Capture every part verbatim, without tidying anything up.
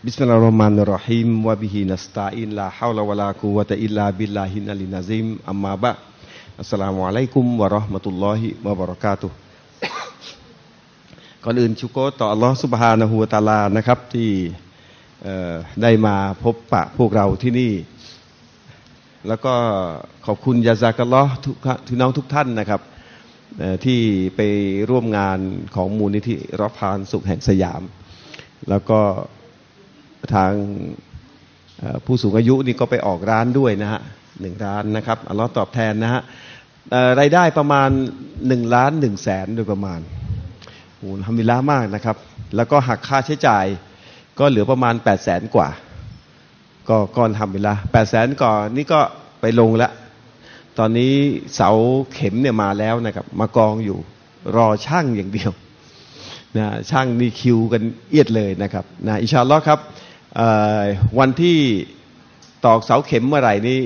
Bismillahirrahmanirrahim wa bihi nasta'in la hawla wa la quwwata illa billahi al-aliyyil azim amma ba. Assalamualaikum warahmatullahi wabarakatuh ก่อนอื่นชูโกต่ออัลลอฮฺซุบฮานะฮูวะตะอาลานะครับที่ได้มาพบปะพวกเราที่นี่แล้วก็ขอบคุณยาซากัลลอฮฺทุกน้องทุกท่านนะครับที่ไปร่วมงานของมูลนิธิรอฟฮานสุขแห่งสยามแล้วก็ทางผู้สูงอายุนี่ก็ไปออกร้านด้วยนะฮะหนึ่งร้านนะครับอัลลอฮฺตอบแทนนะฮะรายได้ประมาณหนึ่งล้านหนึ่งแสนโดยประมาณโอ้โหอัลฮัมดุลิลละห์มากนะครับแล้วก็หักค่าใช้จ่ายก็เหลือประมาณแปดแสนกว่าก็ก้อนอัลฮัมดุลิลละห์แปดแสนกว่านี่ก็ไปลงละตอนนี้เสาเข็มเนี่ยมาแล้วนะครับมากองอยู่รอช่างอย่างเดียวนะช่างนี่คิวกันเอียดเลยนะครับนะอินชาอัลลอฮ์ครับวันที่ตอกเสาเข็มเมื่อไหร่นี้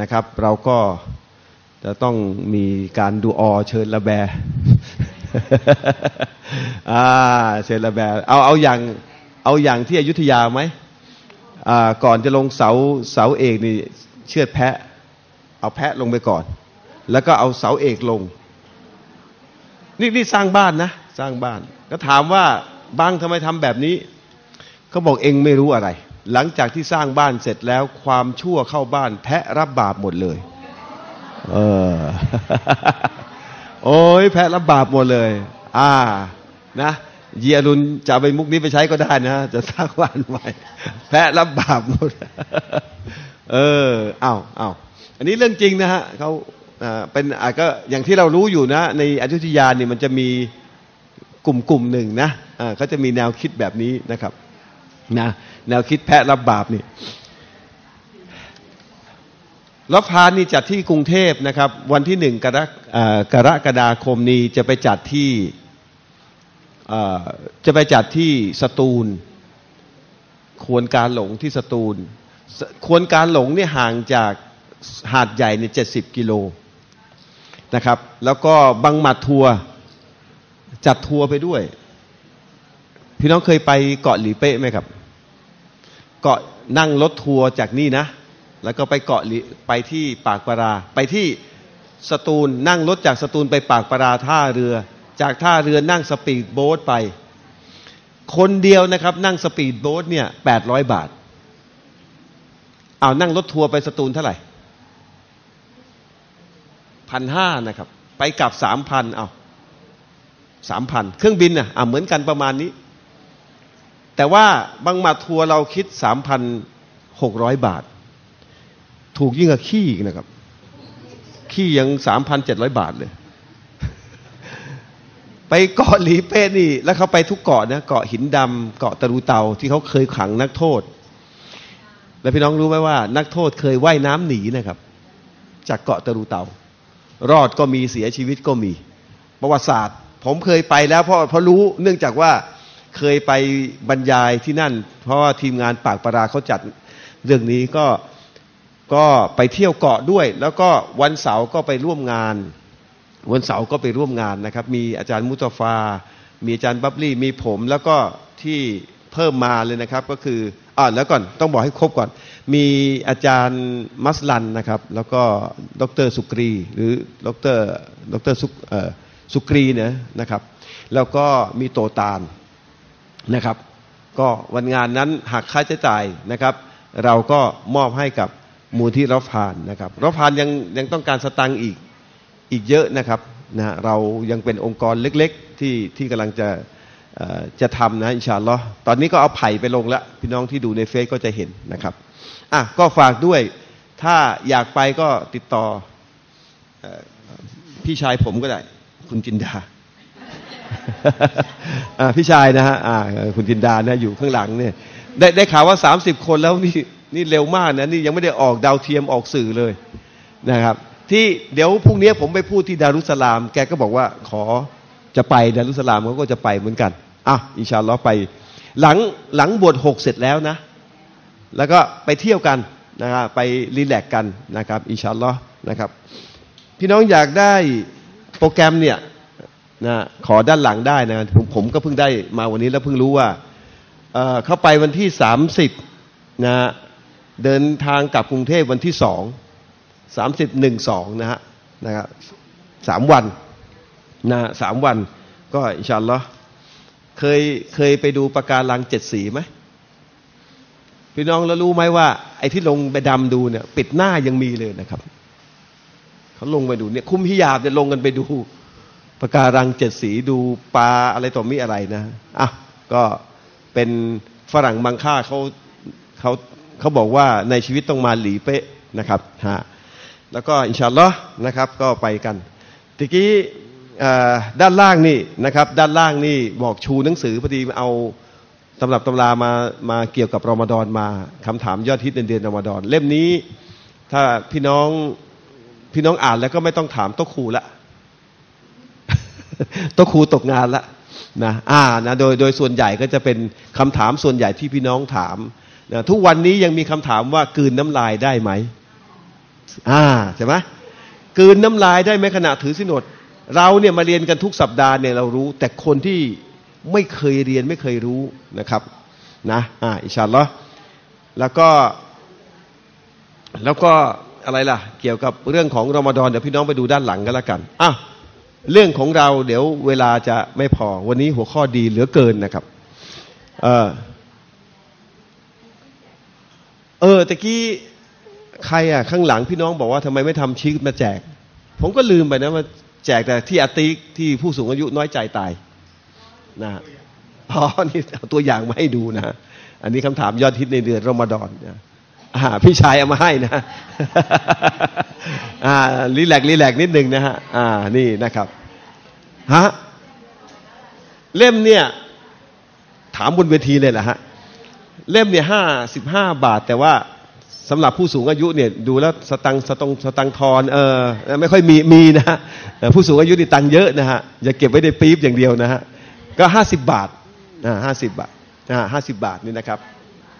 นะครับเราก็จะต้องมีการดูออเชิญละแบอ่าเชิญละแบเอาเอาอย่างเอาอย่างที่อยุธยาไหมอ่าก่อนจะลงเสาเสาเอกนี่เชือดแพะเอาแพะลงไปก่อนแล้วก็เอาเสาเอกลงนี่นี่สร้างบ้านนะสร้างบ้านก็ถามว่าบ้างทำไมทำแบบนี้เขาบอกเองไม่รู้อะไรหลังจากที่สร้างบ้านเสร็จแล้วความชั่วเข้าบ้านแพะรับบาปหมดเลยเออโอ้ยแพะรับบาปหมดเลยอ่านะเยียรุนจะไปมุกนี้ไปใช้ก็ได้นะจะสร้างบ้านใหม่แพะรับบาปหมดเออเอาเอาอันนี้เรื่องจริงนะฮะเขาเป็นอาจก็อย่างที่เรารู้อยู่นะในอยุธยาเนี่ยมันจะมีกลุ่มกลุ่มหนึ่งนะเขาจะมีแนวคิดแบบนี้นะครับนะแนวคิดแพะรับบาปนี่รอฟฮานนี่จัดที่กรุงเทพนะครับวันที่หนึ่งกรกฎาคมนี้จะไปจัดที่จะไปจัดที่สตูลควรการหลงที่สตูลควรการหลงเนี่ยห่างจากหาดใหญ่เนี่ยเจ็ดสิบกิโลนะครับแล้วก็บังหมัดทัวร์จัดทัวร์ไปด้วยพี่น้องเคยไปเกาะหลีเป๊ะไหมครับเกาะนั่งรถทัวร์จากนี่นะแล้วก็ไปเกาะหลีไปที่ปากปราไปที่สตูลนั่งรถจากสตูลไปปากปราท่าเรือจากท่าเรือนั่งสปีดโบ๊ทไปคนเดียวนะครับนั่งสปีดโบ๊ทเนี่ยแปดร้อยบาทเอานั่งรถทัวร์ไปสตูลเท่าไหร่พันห้านะครับไปกลับสามพันเอาสามพันเครื่องบินนะอ่ะเหมือนกันประมาณนี้แต่ว่าบังหมัดทัวร์เราคิดสามพันหกร้อยบาทถูกยิ่งกว่าขี้อีกนะครับขี้ยังสามพันเจ็ดร้อยบาทเลยไปเกาะหลีเป้นี่แล้วเขาไปทุกเกาะนะเกาะหินดำเกาะตะรูเตาที่เขาเคยขังนักโทษแล้วพี่น้องรู้ไหมว่านักโทษเคยว่ายน้ำหนีนะครับจากเกาะตะรูเตารอดก็มีเสียชีวิตก็มีประวัติศาสตร์ผมเคยไปแล้วเพราะเพราะรู้เนื่องจากว่าเคยไปบรรยายที่นั่นเพราะว่าทีมงานปากปราเขาจัดเรื่องนี้ก็ก็ไปเที่ยวเกาะด้วยแล้วก็วันเสาร์ก็ไปร่วมงานวันเสาร์ก็ไปร่วมงานนะครับมีอาจารย์มุตฟามีอาจารย์บับลี่มีผมแล้วก็ที่เพิ่มมาเลยนะครับก็คืออ่าแล้วก่อนต้องบอกให้ครบก่อนมีอาจารย์มัสลันนะครับแล้วก็ดรสุกรีหรือดรดรสุกเอ่อสุกรีเนี่ยนะครับแล้วก็มีโตตานนะครับก็วันงานนั้นหากค่าใช้จ่ายนะครับเราก็มอบให้กับมูลที่รอฟฮานนะครับรอฟฮานยังยังต้องการสตังค์อีกอีกเยอะนะครับนะเรายังเป็นองค์กรเล็กๆที่ที่กำลังจะจะทำนะอินชาอัลลอฮ์ตอนนี้ก็เอาไผ่ไปลงแล้วพี่น้องที่ดูในเฟซก็จะเห็นนะครับอ่ะก็ฝากด้วยถ้าอยากไปก็ติดต่อพี่ชายผมก็ได้คุณจินดาพี่ชายนะฮะคุณจินดานะอยู่ข้างหลังเนี่ยได้ได้ข่าวว่าสามสิบคนแล้วนี่นี่เร็วมากนะนี่ยังไม่ได้ออกดาวเทียมออกสื่อเลยนะครับที่เดี๋ยวพรุ่งนี้ผมไปพูดที่ดารุสลามแกก็บอกว่าขอจะไปดารุสลามเขาก็จะไปเหมือนกันอ่ะอินชาอัลลอฮ์ไปหลังหลังบวชหกเสร็จแล้วนะแล้วก็ไปเที่ยวกันนะครับไปรีแลกซ์กันนะครับอินชาอัลลอฮ์นะครับพี่น้องอยากได้โปรแกรมเนี่ยนะขอด้านหลังได้นะผมก็เพิ่งได้มาวันนี้แล้วเพิ่งรู้ว่า เ, เข้าไปวันที่สามสิบนะเดินทางกลับกรุงเทพวันที่สอง สามสิบ หนึ่ง สองนะฮะนะครับสามวันนะสามวันก็อินชาอัลลอฮ์เคยเคยไปดูปะการังเจ็ดสีไหมพี่น้องแล้วรู้ไหมว่าไอ้ที่ลงไปดำดูเนี่ยปิดหน้ายังมีเลยนะครับเขาลงไปดูเนี่ยคุมฮิญาบเนี่ยลงกันไปดูปะการังเจ็ดสีดูปลาอะไรต่อมีอะไรนะอ่ะก็เป็นฝรั่งบางค่าเขาเขาเขาบอกว่าในชีวิตต้องมาหลีเป๊ะนะครับฮะแล้วก็อินชาอัลลอฮ์นะครับก็ไปกันทีกี้ด้านล่างนี่นะครับด้านล่างนี่บอกชูหนังสือพอดีเอาตำรับตำรามามาเกี่ยวกับรอมฎอนมาคำถามยอดฮิตในเดือนรอมฎอนเล่มนี้ถ้าพี่น้องพี่น้องอ่านแล้วก็ไม่ต้องถามโต๊ะครูละ โต๊ะครูตกงานละนะอ่านะโดยโดยส่วนใหญ่ก็จะเป็นคำถามส่วนใหญ่ที่พี่น้องถามนะทุกวันนี้ยังมีคำถามว่ากลืนน้ำลายได้ไหมอ่าใช่ไหมกลืนน้ำลายได้ไหมขณะถือศีลอดเราเนี่ยมาเรียนกันทุกสัปดาห์เนี่ยเรารู้แต่คนที่ไม่เคยเรียนไม่เคยรู้นะครับนะอ่าอินชาอัลลอฮ์แล้วก็แล้วก็อะไรล่ะเกี่ยวกับเรื่องของรอมฎอนเดี๋ยวพี่น้องไปดูด้านหลังกันแล้วกันอ่ะเรื่องของเราเดี๋ยวเวลาจะไม่พอวันนี้หัวข้อดีเหลือเกินนะครับเออเออตะกี้ใครอ่ะข้างหลังพี่น้องบอกว่าทำไมไม่ทำชีสมาแจกผมก็ลืมไปนะว่าแจกแต่ที่อาติกที่ผู้สูงอายุน้อยใจตายนะพอนี่เอาตัวอย่างมาให้ดูนะอันนี้คำถามยอดฮิตในเดือนรอมฎอนนะพี่ชายเอามาให้นะรีแลกซ์รีแลกซ์นิดนึงนะฮะนี่นะครับฮะเล่มเนี่ยถามบนเวทีเลยแหละฮะเล่มเนี่ยห้าสิบห้าบาทแต่ว่าสำหรับผู้สูงอายุเนี่ยดูแล้วสตังสตงสตังทอนเออไม่ค่อยมีมีนะฮะผู้สูงอายุนี่ตังเยอะนะฮะอย่าเก็บไว้ในปี๊บอย่างเดียวนะฮะก็ห้าสิบบาทนะห้าสิบบาทนะห้าสิบบาทนี่นะครับ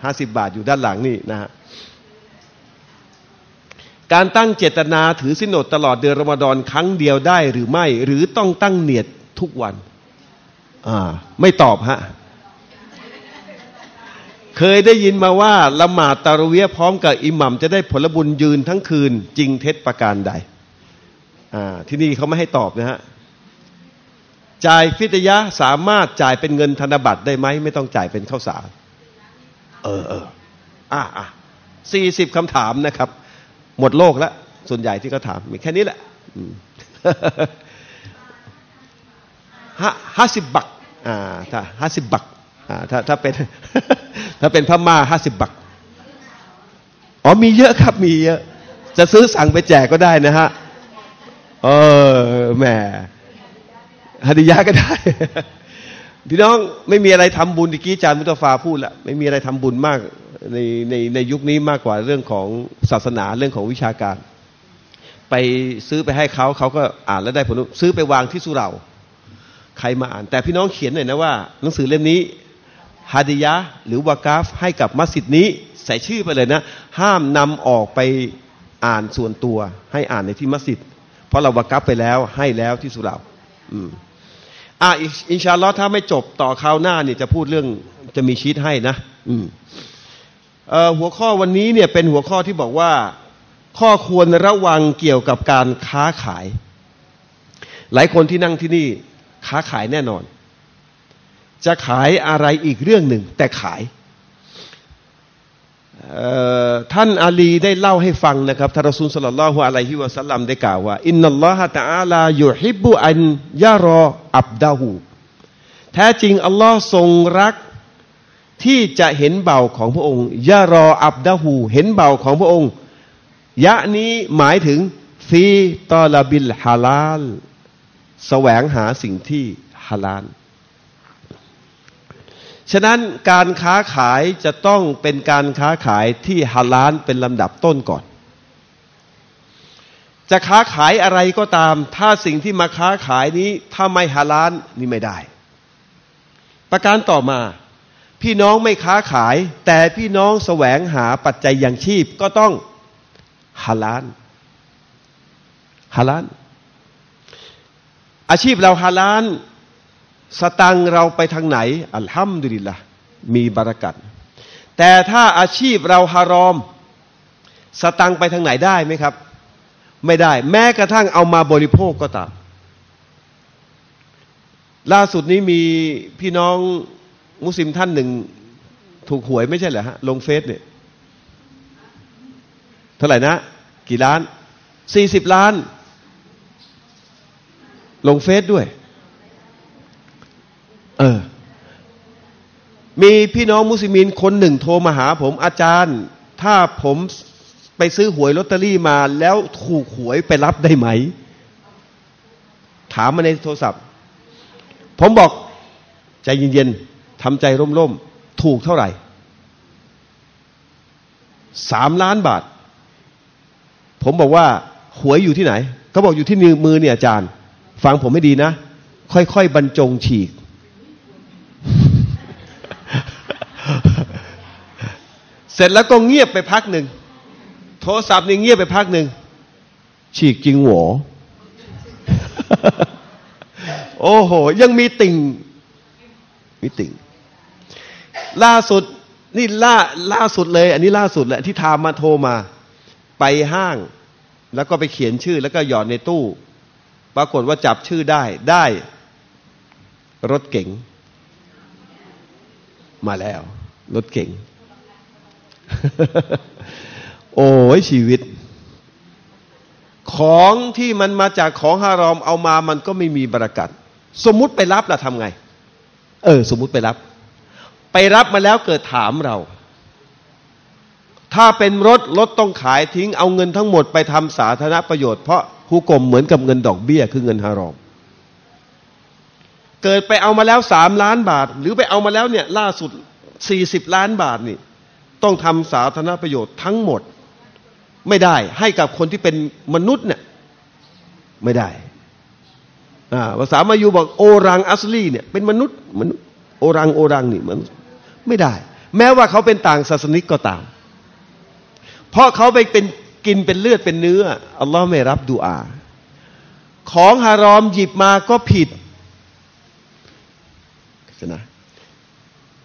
ห้าสิบบาทอยู่ด้านหลังนี่นะฮะการตั้งเจตนาถือศีลอดตลอดเดือนรอมฎอนครั้งเดียวได้หรือไม่หรือต้องตั้งเนียดทุกวันอ่าไม่ตอบฮะเคยได้ยินมาว่าละหมาดตะเราะเวียห์พร้อมกับอิหมัมจะได้ผลบุญยืนทั้งคืนจริงเท็จประการใดอ่าที่นี่เขาไม่ให้ตอบนะฮะจ่ายฟิตยะสามารถจ่ายเป็นเงินธนบัตรได้ไหมไม่ต้องจ่ายเป็นข้าวสารเออเอออ่ะอ่ะสี่สิบคำถามนะครับหมดโลกแล้วส่วนใหญ่ที่เขาถามมีแค่นี้แหละห้าสิบบักอ่าถ้าห้าสิบบักอ่าถ้าถ้าเป็นถ้าเป็นพม่าห้าสิบบักอ๋อมีเยอะครับมีเยอะจะซื้อสั่งไปแจกก็ได้นะฮะเออแหมฮัดิยะก็ได้พี่น้องไม่มีอะไรทำบุญตะกี้อาจารย์มุตฟาพูดละไม่มีอะไรทำบุญมากในในในยุคนี้มากกว่าเรื่องของศาสนาเรื่องของวิชาการไปซื้อไปให้เขาเขาก็อ่านแล้วได้ผลซื้อไปวางที่สุเหร่าใครมาอ่านแต่พี่น้องเขียนหน่อยนะว่าหนังสือเล่มนี้ฮัดิยะหรือวากาฟให้กับมัสยิดนี้ใส่ชื่อไปเลยนะห้ามนำออกไปอ่านส่วนตัวให้อ่านในที่มัสยิดเพราะเราวากาฟไปแล้วให้แล้วที่สุเหร่าอืมอ่ะอินชาอัลลอฮ์ถ้าไม่จบต่อคราวหน้าเนี่ยจะพูดเรื่องจะมีชีตให้นะอืมเอ่อหัวข้อวันนี้เนี่ยเป็นหัวข้อที่บอกว่าข้อควรระวังเกี่ยวกับการค้าขายหลายคนที่นั่งที่นี่ค้าขายแน่นอนจะขายอะไรอีกเรื่องหนึ่งแต่ขายท่านอาลีได้เล่าให้ฟังนะครับท่านรอซูลศ็อลลัลลอฮุอะลัยฮิวะซัลลัมได้กล่าวว่าอินนัลลอฮะตะอาลายุฮิบบุอันยารออับดะฮูแท้จริงอัลลอฮ์ทรงรักที่จะเห็นเบาของพระองค์ยารออับดะฮูเห็นเบาของพระองค์ยะนี้หมายถึงฟีตอลาบิลฮาลาลแสวงหาสิ่งที่ฮาลาลฉะนั้นการค้าขายจะต้องเป็นการค้าขายที่ฮาลาลเป็นลำดับต้นก่อนจะค้าขายอะไรก็ตามถ้าสิ่งที่มาค้าขายนี้ถ้าไม่ฮาลาลนี่ไม่ได้ประการต่อมาพี่น้องไม่ค้าขายแต่พี่น้องแสวงหาปัจจัยยังชีพก็ต้องฮาลาลฮาลาลอาชีพเราฮาลาลสตังเราไปทางไหนอัลฮัมดุลิลละห์ มีบารอกัตแต่ถ้าอาชีพเราฮารอมสตังไปทางไหนได้ไหมครับไม่ได้แม้กระทั่งเอามาบริโภคก็ตามล่าสุดนี้มีพี่น้องมุสลิมท่านหนึ่งถูกหวยไม่ใช่เหรอฮะลงเฟซเนี่ยเท่าไหร่นะกี่ล้านสี่สิบล้านลงเฟซด้วยเออมีพี่น้องมุสลิมคนหนึ่งโทรมาหาผมอาจารย์ถ้าผมไปซื้อหวยลอตเตอรี่มาแล้วถูกหวยไปรับได้ไหมถามมาในโทรศัพท์ผมบอกใจเย็นๆทำใจร่มๆถูกเท่าไหร่สามล้านบาทผมบอกว่าหวยอยู่ที่ไหนเขาบอกอยู่ที่มือเนี่ยอาจารย์ฟังผมให้ดีนะค่อยๆบรรจงฉีกเสร็จแล้วก็เงียบไปพักหนึ่งโทรศัพท์นี่เงียบไปพักหนึ่งฉีกจริงหัว โอ้โหยังมีติ่งมีติ่งล่าสุดนี่ล่าล่าสุดเลยอันนี้ล่าสุดแหละที่ทามาโทรมาไปห้างแล้วก็ไปเขียนชื่อแล้วก็หย่อนในตู้ปรากฏว่าจับชื่อได้ได้รถเก๋งมาแล้วรถเก๋ง โอ้ยชีวิตของที่มันมาจากของฮารอมเอามามันก็ไม่มีบารอกัตสมมุติไปรับล่ะทำไงเออสมมุติไปรับไปรับมาแล้วเกิดถามเราถ้าเป็นรถรถต้องขายทิ้งเอาเงินทั้งหมดไปทำสาธารณประโยชน์เพราะฮุกมเหมือนกับเงินดอกเบี้ยคือเงินฮารอมเกิดไปเอามาแล้วสามล้านบาทหรือไปเอามาแล้วเนี่ยล่าสุดสี่สิบล้านบาทนี่ต้องทำสาธารณประโยชน์ทั้งหมดไม่ได้ให้กับคนที่เป็นมนุษย์เนี่ยไม่ได้ภาษามายูบอกโอรังอัสลีเนี่ยเป็นมนุษย์มนุษย์โอรังโอรังนี่มันไม่ได้แม้ว่าเขาเป็นต่างศาสนิกก็ตามเพราะเขาไปเป็นกินเป็นเลือดเป็นเนื้ออัลลอฮ์ไม่รับดุอาของฮารอมหยิบมาก็ผิดนะ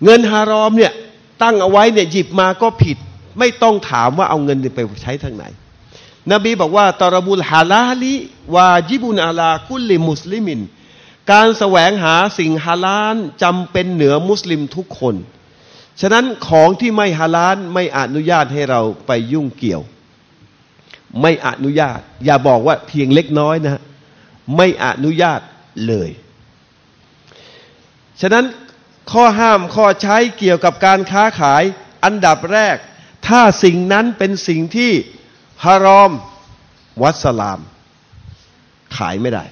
เงินฮารอมเนี่ยตั้งเอาไว้เนี่ยหยิบมาก็ผิดไม่ต้องถามว่าเอาเงินไปใช้ทางไหนนบีบอกว่าตารบุลฮาลาลิวาญิบุนอาลากุลิมุสลิมินการแสวงหาสิ่งฮาลาลจำเป็นเหนือมุสลิมทุกคนฉะนั้นของที่ไม่ฮาลาลไม่อนุญาตให้เราไปยุ่งเกี่ยวไม่อนุญาตอย่าบอกว่าเพียงเล็กน้อยนะไม่อนุญาตเลยฉะนั้นข้อห้ามข้อใช้เกี่ยวกับการค้าขายอันดับแรกถ้าสิ่งนั้นเป็นสิ่งที่ฮารอมวัสลามขายไม่ได้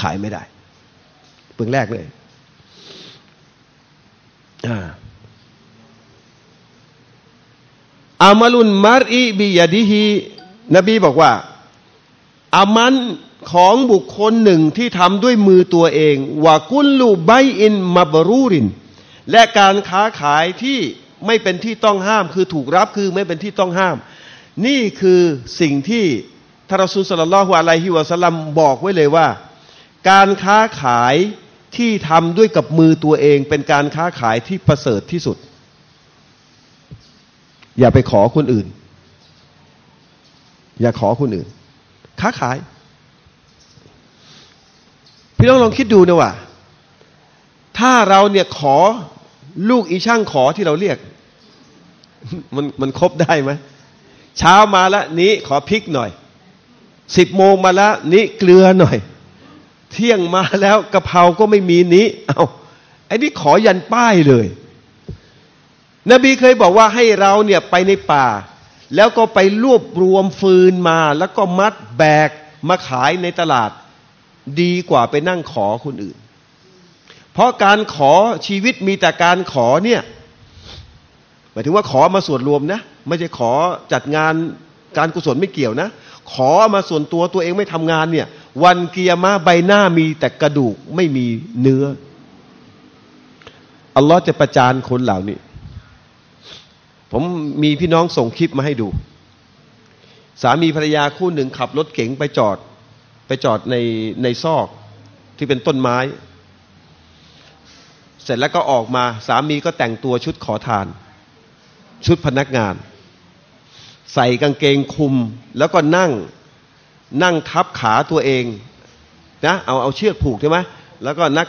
ขายไม่ได้เบื้องแรกเลยอามัลุนมารอีบิยะดิฮีนบีบอกว่าอามันของบุคคลหนึ่งที่ทำด้วยมือตัวเองวะกุลลูไบอินมับรูรินและการค้าขายที่ไม่เป็นที่ต้องห้ามคือถูกรับคือไม่เป็นที่ต้องห้ามนี่คือสิ่งที่ท่านรอซูลศ็อลลัลลอฮุอะลัยฮิวะซัลลัมบอกไว้เลยว่าการค้าขายที่ทำด้วยกับมือตัวเองเป็นการค้าขายที่ประเสริฐที่สุดอย่าไปขอคนอื่นอย่าขอคนอื่นค้าขายพี่น้องลองคิดดูนะว่าถ้าเราเนี่ยขอลูกอีช่างขอที่เราเรียกมันมันครบได้ไหมเช้ามาละนี้ขอพริกหน่อยสิบโมงมาละนี้เกลือหน่อยเที่ยงมาแล้วกะเพราก็ไม่มีนี้เอาไอ้นี่ขอยันป้ายเลยนบีเคยบอกว่าให้เราเนี่ยไปในป่าแล้วก็ไปรวบรวมฟืนมาแล้วก็มัดแบกมาขายในตลาดดีกว่าไปนั่งขอคนอื่นเพราะการขอชีวิตมีแต่การขอเนี่ยหมายถึงว่าขอมาส่วนรวมนะไม่ใช่ขอจัดงานการกุศลไม่เกี่ยวนะขอมาส่วนตัวตัวเองไม่ทำงานเนี่ยวันกิยามะห์ใบหน้ามีแต่กระดูกไม่มีเนื้ออัลลอฮ์จะประจานคนเหล่านี้ผมมีพี่น้องส่งคลิปมาให้ดูสามีภรรยาคู่หนึ่งขับรถเก๋งไปจอดไปจอดในในซอกที่เป็นต้นไม้ เสร็จแล้วก็ออกมาสามีก็แต่งตัวชุดขอทานชุดพนักงานใส่กางเกงคลุมแล้วก็นั่งนั่งทับขาตัวเองนะเอาเอาเชือกผูกใช่ไหมแล้วก็นัก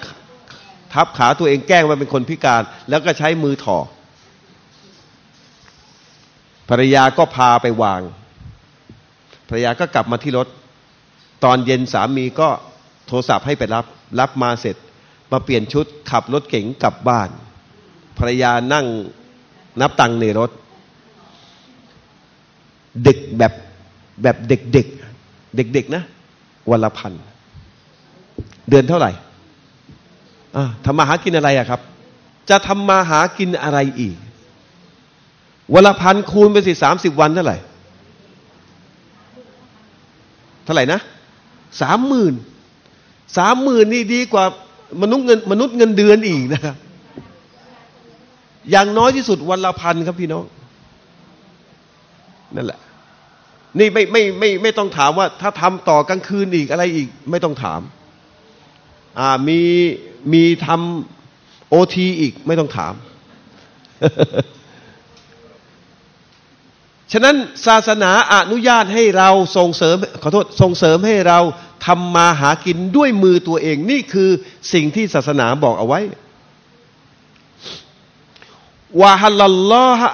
ทับขาตัวเองแกล้งว่าเป็นคนพิการแล้วก็ใช้มือถอดภรรยาก็พาไปวางภรรยาก็กลับมาที่รถตอนเย็นสามีก็โทรศัพท์ให้ไปรับรับมาเสร็จมาเปลี่ยนชุดขับรถเก๋งกลับบ้านภรรยานั่งนับตังค์ในรถดึกแบบแบบเด็กๆเด็กๆนะวันละพันเดือนเท่าไหร่ทำมาหากินอะไรอะครับจะทำมาหากินอะไรอีกวันละพันคูณไปสิสามสิบวันเท่าไหร่เท่าไหร่นะสามหมื่นสามหมื่นนี่ดีกว่ามนุษย์เงินมนุษย์เงินเดือนอีกนะครับอย่างน้อยที่สุดวันละพันครับพี่น้องนั่นแหละนี่ไม่ไม่ไม่ไม่ต้องถามว่าถ้าทำต่อกลางคืนอีกอะไรอีกไม่ต้องถามอ่ามีมีทำโอทีอีกไม่ต้องถาม ฉะนั้นศาสนาอนุญาตให้เราส่งเสริมขอโทษส่งเสริมให้เราทำมาหากินด้วยมือตัวเองนี่คือสิ่งที่ศาสนาบอกเอาไว้วะฮัลลัลลอฮ์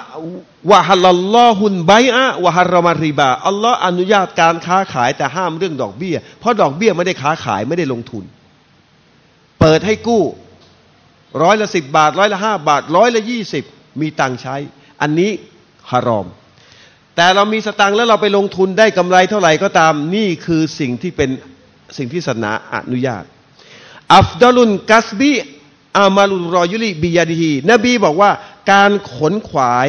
วะฮัลลัลลอฮุนบัยอะวะฮัรรอมะริบาอัลลอฮ์อนุญาตการค้าขายแต่ห้ามเรื่องดอกเบี้ยเพราะดอกเบี้ยไม่ได้ค้าขายไม่ได้ลงทุนเปิดให้กู้ร้อยละสิบบาทร้อยละห้าบาทร้อยละยี่สิบมีตังใช้อันนี้ฮารอมแต่เรามีสตังค์แล้วเราไปลงทุนได้กำไรเท่าไหร่ก็ตามนี่คือสิ่งที่เป็นสิ่งที่ศาสนาอนุญาตอัฟดอลุนกัสบีอามาลุรอยุลิบิยาดีฮีนบีบอกว่าการขนขวาย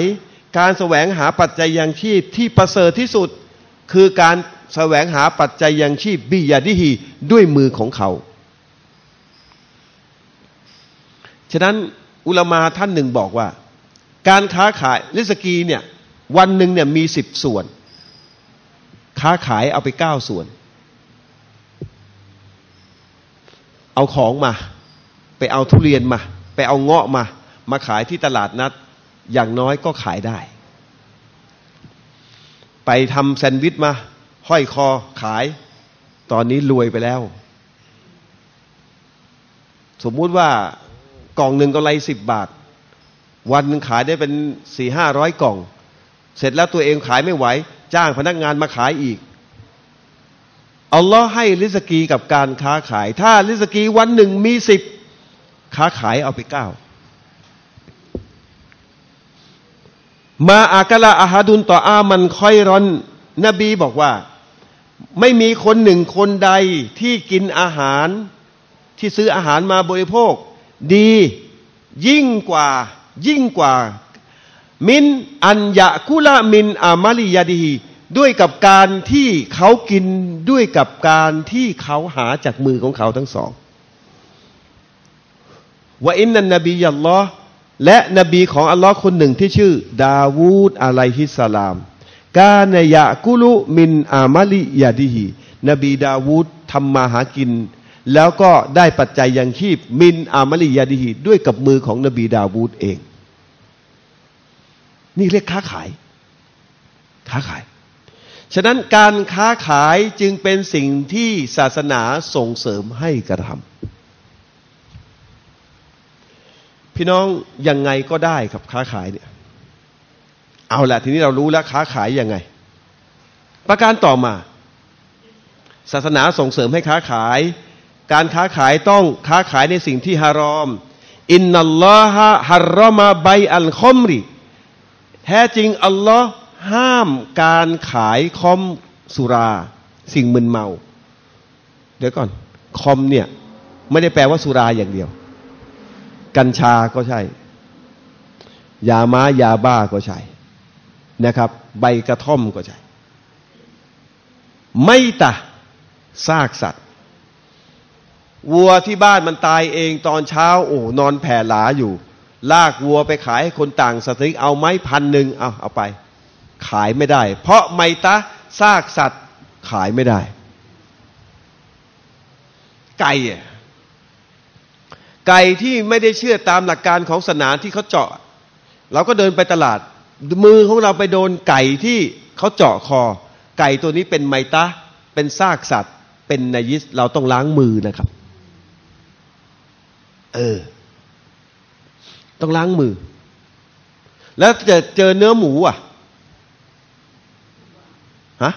การแสวงหาปัจจัยยังชีพที่ประเสริฐที่สุดคือการแสวงหาปัจจัยยังชีพบิยาดีฮีด้วยมือของเขาฉะนั้นอุลามาท่านหนึ่งบอกว่าการค้าขายริสกีเนี่ยวันหนึ่งเนี่ยมีสิบส่วนค้าขายเอาไปเก้าส่วนเอาของมาไปเอาทุเรียนมาไปเอาเงาะมามาขายที่ตลาดนัดอย่างน้อยก็ขายได้ไปทำแซนด์วิชมาห้อยคอขายตอนนี้รวยไปแล้วสมมุติว่ากล่องหนึ่งก็ไรสิบบาทวันหนึ่งขายได้เป็นสี่ห้าร้อยกล่องเสร็จแล้วตัวเองขายไม่ไหวจ้างพนักงานมาขายอีกอัลลอฮ์ให้ริสกีกับการค้าขายถ้าริสกีวันหนึ่งมีสิบค้าขายเอาไปเก้ามาอากะละอาฮาดุนต่ออามันคอยรอนนบีบอกว่าไม่มีคนหนึ่งคนใดที่กินอาหารที่ซื้ออาหารมาบริโภคดียิ่งกว่ายิ่งกว่ามินอัญญะกุละมินอามาลิยาดีฮีด้วยกับการที่เขากินด้วยกับการที่เขาหาจากมือของเขาทั้งสองว่าอินนันนบีอัลลอฮ์และนบีของอัลลอฮ์คนหนึ่งที่ชื่อดาวูดอะลัยฮิสสลามกาเนยะกุลุมินอามาลิยาดีฮีนบีดาวูดทำมาหากินแล้วก็ได้ปัจจัยยังชีพมินอามาลิยาดีฮีด้วยกับมือของนบีดาวูดเองนี่เรียกค้าขายค้าขายฉะนั้นการค้าขายจึงเป็นสิ่งที่ศาสนาส่งเสริมให้กระทำพี่น้องยังไงก็ได้ครับค้าขายเนี่ยเอาละทีนี้เรารู้แล้วค้าขายยังไงประการต่อมาศาสนาส่งเสริมให้ค้าขายการค้าขายต้องค้าขายในสิ่งที่ฮารอมอินนัลลอฮะฮารอมะบัยอัลคอมริแท้จริงอัลลอฮ์ห้ามการขายคอมสุราสิ่งมึนเมาเดี๋ยวก่อนคอมเนี่ยไม่ได้แปลว่าสุราอย่างเดียวกัญชาก็ใช่ยาม้ายาบ้าก็ใช่นะครับใบกระท่อมก็ใช่ไม่ตะซากสัตว์วัวที่บ้านมันตายเองตอนเช้าโอ้นอนแผ่หลาอยู่ลากวัวไปขายให้คนต่างศาสนาเอาไหมพันหนึ่งเอาเอาไปขายไม่ได้เพราะไมตะซากสัตว์ขายไม่ได้ไก่ ไก่ที่ไม่ได้เชื่อตามหลักการของศาสนาที่เขาเจาะเราก็เดินไปตลาดมือของเราไปโดนไก่ที่เขาเจาะคอไก่ตัวนี้เป็นไมตะเป็นซากสัตว์เป็นนายิสเราต้องล้างมือนะครับเออต้องล้างมือแล้วจะเจอเนื้อหมูอ่ะฮะ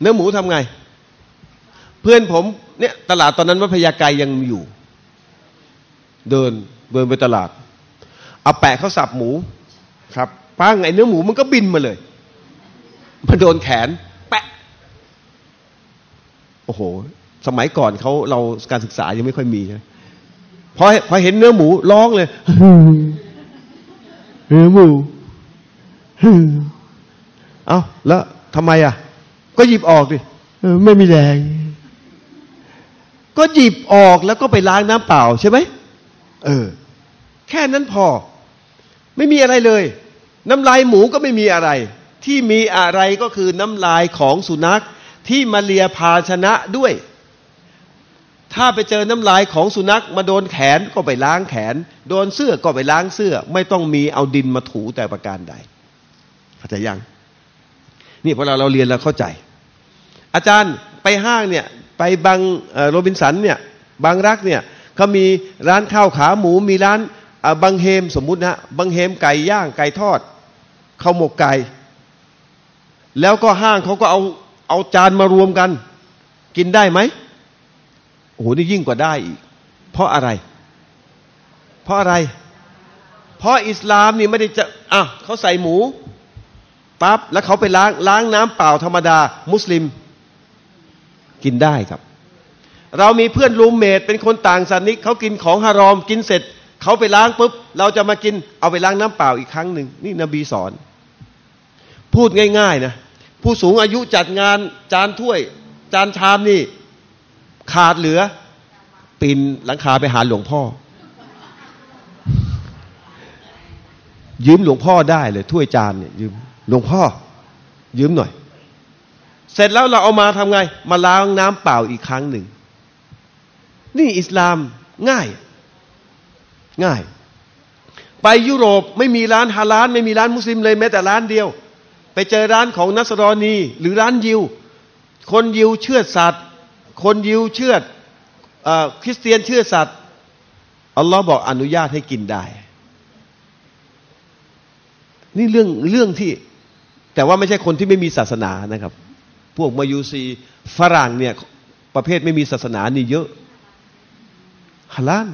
เนื้อหมูทำไงเพื่อนผมเนี่ยตลาดตอนนั้นวัดพญาไกยังอยู่เดินเดินไปตลาดเอาแปะเขาสับหมูครับปั้งไอ้เนื้อหมูมันก็บินมาเลยมาโดนแขนแปะโอ้โหสมัยก่อนเขาเราการศึกษายังไม่ค่อยมีใช่ไหมพอพอเห็นเนื้อหมูร้องเลยเนื้อหมูเอ้าแล้วทำไมอ่ะก็หยิบออกดิไม่มีแรงก็หยิบออกแล้วก็ไปล้างน้ำเปล่าใช่ไหมเออแค่นั้นพอไม่มีอะไรเลยน้ำลายหมูก็ไม่มีอะไรที่มีอะไรก็คือน้ำลายของสุนัขที่มาเลียภาชนะด้วยถ้าไปเจอน้ำลายของสุนัขมาโดนแขนก็ไปล้างแขนโดนเสื้อก็ไปล้างเสื้อไม่ต้องมีเอาดินมาถูแต่ประการใดเข้าใจยังนี่พอเราเราเรียนเราเข้าใจอาจารย์ไปห้างเนี่ยไปบางโรบินสันเนี่ยบางรักเนี่ยเขามีร้านข้าวขาหมูมีร้านบางเฮมสมมุตินะบางเฮมไก่ย่างไก่ทอดข้าวหมกไก่แล้วก็ห้างเขาก็เอาเอาจานมารวมกันกินได้ไหมโอ้โหนี่ยิ่งกว่าได้อีกเพราะอะไรเพราะอะไรเพราะอิสลามนี่ไม่ได้จะอ่ะเขาใส่หมูปั๊บแล้วเขาไปล้างล้างน้ำเปล่าธรรมดามุสลิมกินได้ครับเรามีเพื่อนรูมเมทเป็นคนต่างศาสนิกเขากินของฮารอมกินเสร็จเขาไปล้างปุ๊บเราจะมากินเอาไปล้างน้ำเปล่าอีกครั้งหนึ่งนี่นบีสอนพูดง่ายๆนะผู้สูงอายุจัดงานจานถ้วยจานชามนี่ขาดเหลือปีนหลังคาไปหาหลวงพ่อยืมหลวงพ่อได้เลยถ้วยจานเนี่ยยืมหลวงพ่อยืมหน่อยเสร็จแล้วเราเอามาทำไงมาล้างน้ำเปล่าอีกครั้งหนึ่งนี่อิสลามง่ายง่ายไปยุโรปไม่มีร้านฮาลาลไม่มีร้านมุสลิมเลยแม้แต่ร้านเดียวไปเจอร้านของนัสรอนีหรือร้านยิวคนยิวเชื่อสัตว์คนยิวเชื่อคริสเตียนเชื่อสัตว์อัลลอฮ์บอกอนุญาตให้กินได้นี่เรื่องเรื่องที่แต่ว่าไม่ใช่คนที่ไม่มีศาสนานะครับพวกมายูซีฝรั่งเนี่ยประเภทไม่มีศาสนานี่เยอะฮาลาล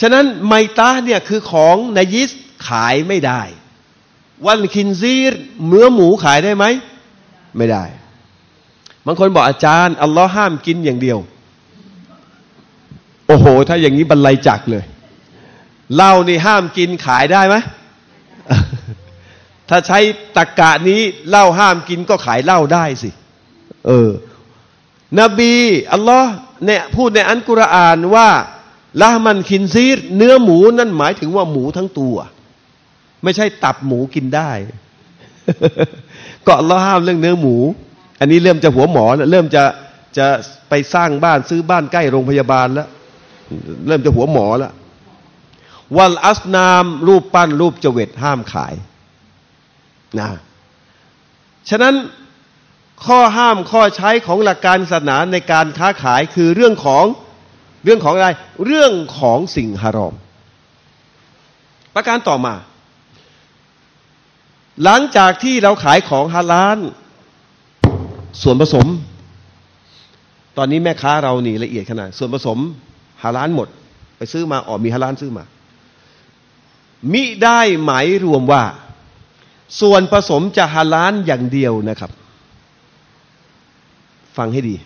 ฉะนั้นไมตะเนี่ยคือของนายิสขายไม่ได้วันคินซีรเนื้อหมูขายได้ไหมไม่ได้บางคนบอกอาจารย์อัลลอฮ์ห้ามกินอย่างเดียวโอ้โหถ้าอย่างนี้บรรลัยจักเลยเหล้านี่ห้ามกินขายได้ไหมถ้าใช้ตรรกะนี้เหล้าห้ามกินก็ขายเหล้าได้สิเออนบีอัลลอฮ์เนี่ยพูดในอัลกุรอานว่าละมันคินซีรเนื้อหมูนั่นหมายถึงว่าหมูทั้งตัวไม่ใช่ตับหมูกินได้ก็อัลลอฮ์ห้ามเรื่องเนื้อหมูอันนี้เริ่มจะหัวหมอแล้วเริ่มจะจะไปสร้างบ้านซื้อบ้านใกล้โรงพยาบาลแล้วเริ่มจะหัวหมอแล้ววัลอัสนามรูปปั้นรูปจเวตห้ามขายนะฉะนั้นข้อห้ามข้อใช้ของหลักการศาสนาในการค้าขายคือเรื่องของเรื่องของอะไรเรื่องของสิ่งฮารอมประการต่อมาหลังจากที่เราขายของฮาลาลส่วนผสมตอนนี้แม่ค้าเรานี่ละเอียดขนาดส่วนผสมฮาลาลหมดไปซื้อมาอ๋อมีฮาลาลซื้อมามิได้หมายรวมว่าส่วนผสมจะฮาลาลอย่างเดียวนะครับฟังให้ดี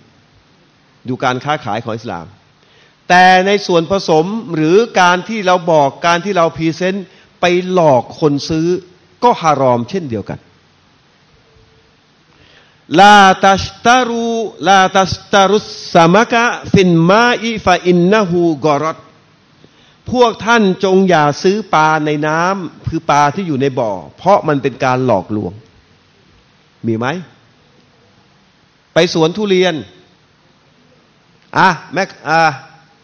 ดูการค้าขายของอิสลามแต่ในส่วนผสมหรือการที่เราบอกการที่เราพรีเซนต์ไปหลอกคนซื้อก็ฮารอมเช่นเดียวกันลาตัสตารูลาตัสตารุสสมะกะฟินมาอิฟะอินนะฮูกอรดพวกท่านจงอย่าซื้อปลาในน้ำคือปลาที่อยู่ในบ่อเพราะมันเป็นการหลอกลวงมีไหมไปสวนทุเรียน อ่ะแม่อ่ะ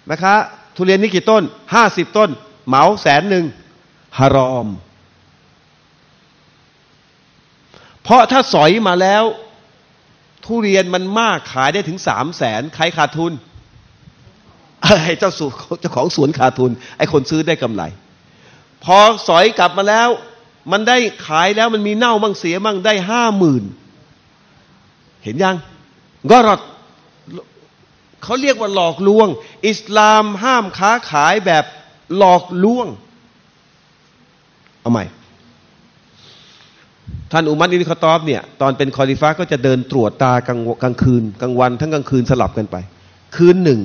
แม่ค้าทุเรียนนี่กี่ต้นห้าสิบต้นเหมาแสนหนึ่งฮารอมเพราะถ้าสอยมาแล้วทุเรียนมันมากขายได้ถึงสามแสนใครขาดทุนไอ้เจ้าสูเจ้าของสวนขาดทุนไอ้คนซื้อได้กำไรพอสอยกลับมาแล้วมันได้ขายแล้วมันมีเน่ามั่งเสียมั่งได้ห้าหมื่นเห็นยังก็รอดเขาเรียกว่าหลอกลวงอิสลามห้ามค้าขายแบบหลอกลวงเอาใหม่ท่านอุมัร อิบนุ ค็อฏฏอบเนี่ยตอนเป็นคอลิฟะห์ก็จะเดินตรวจตากลางคืนกลางวันทั้งกลางคืนสลับกันไปคืนหนึ่ง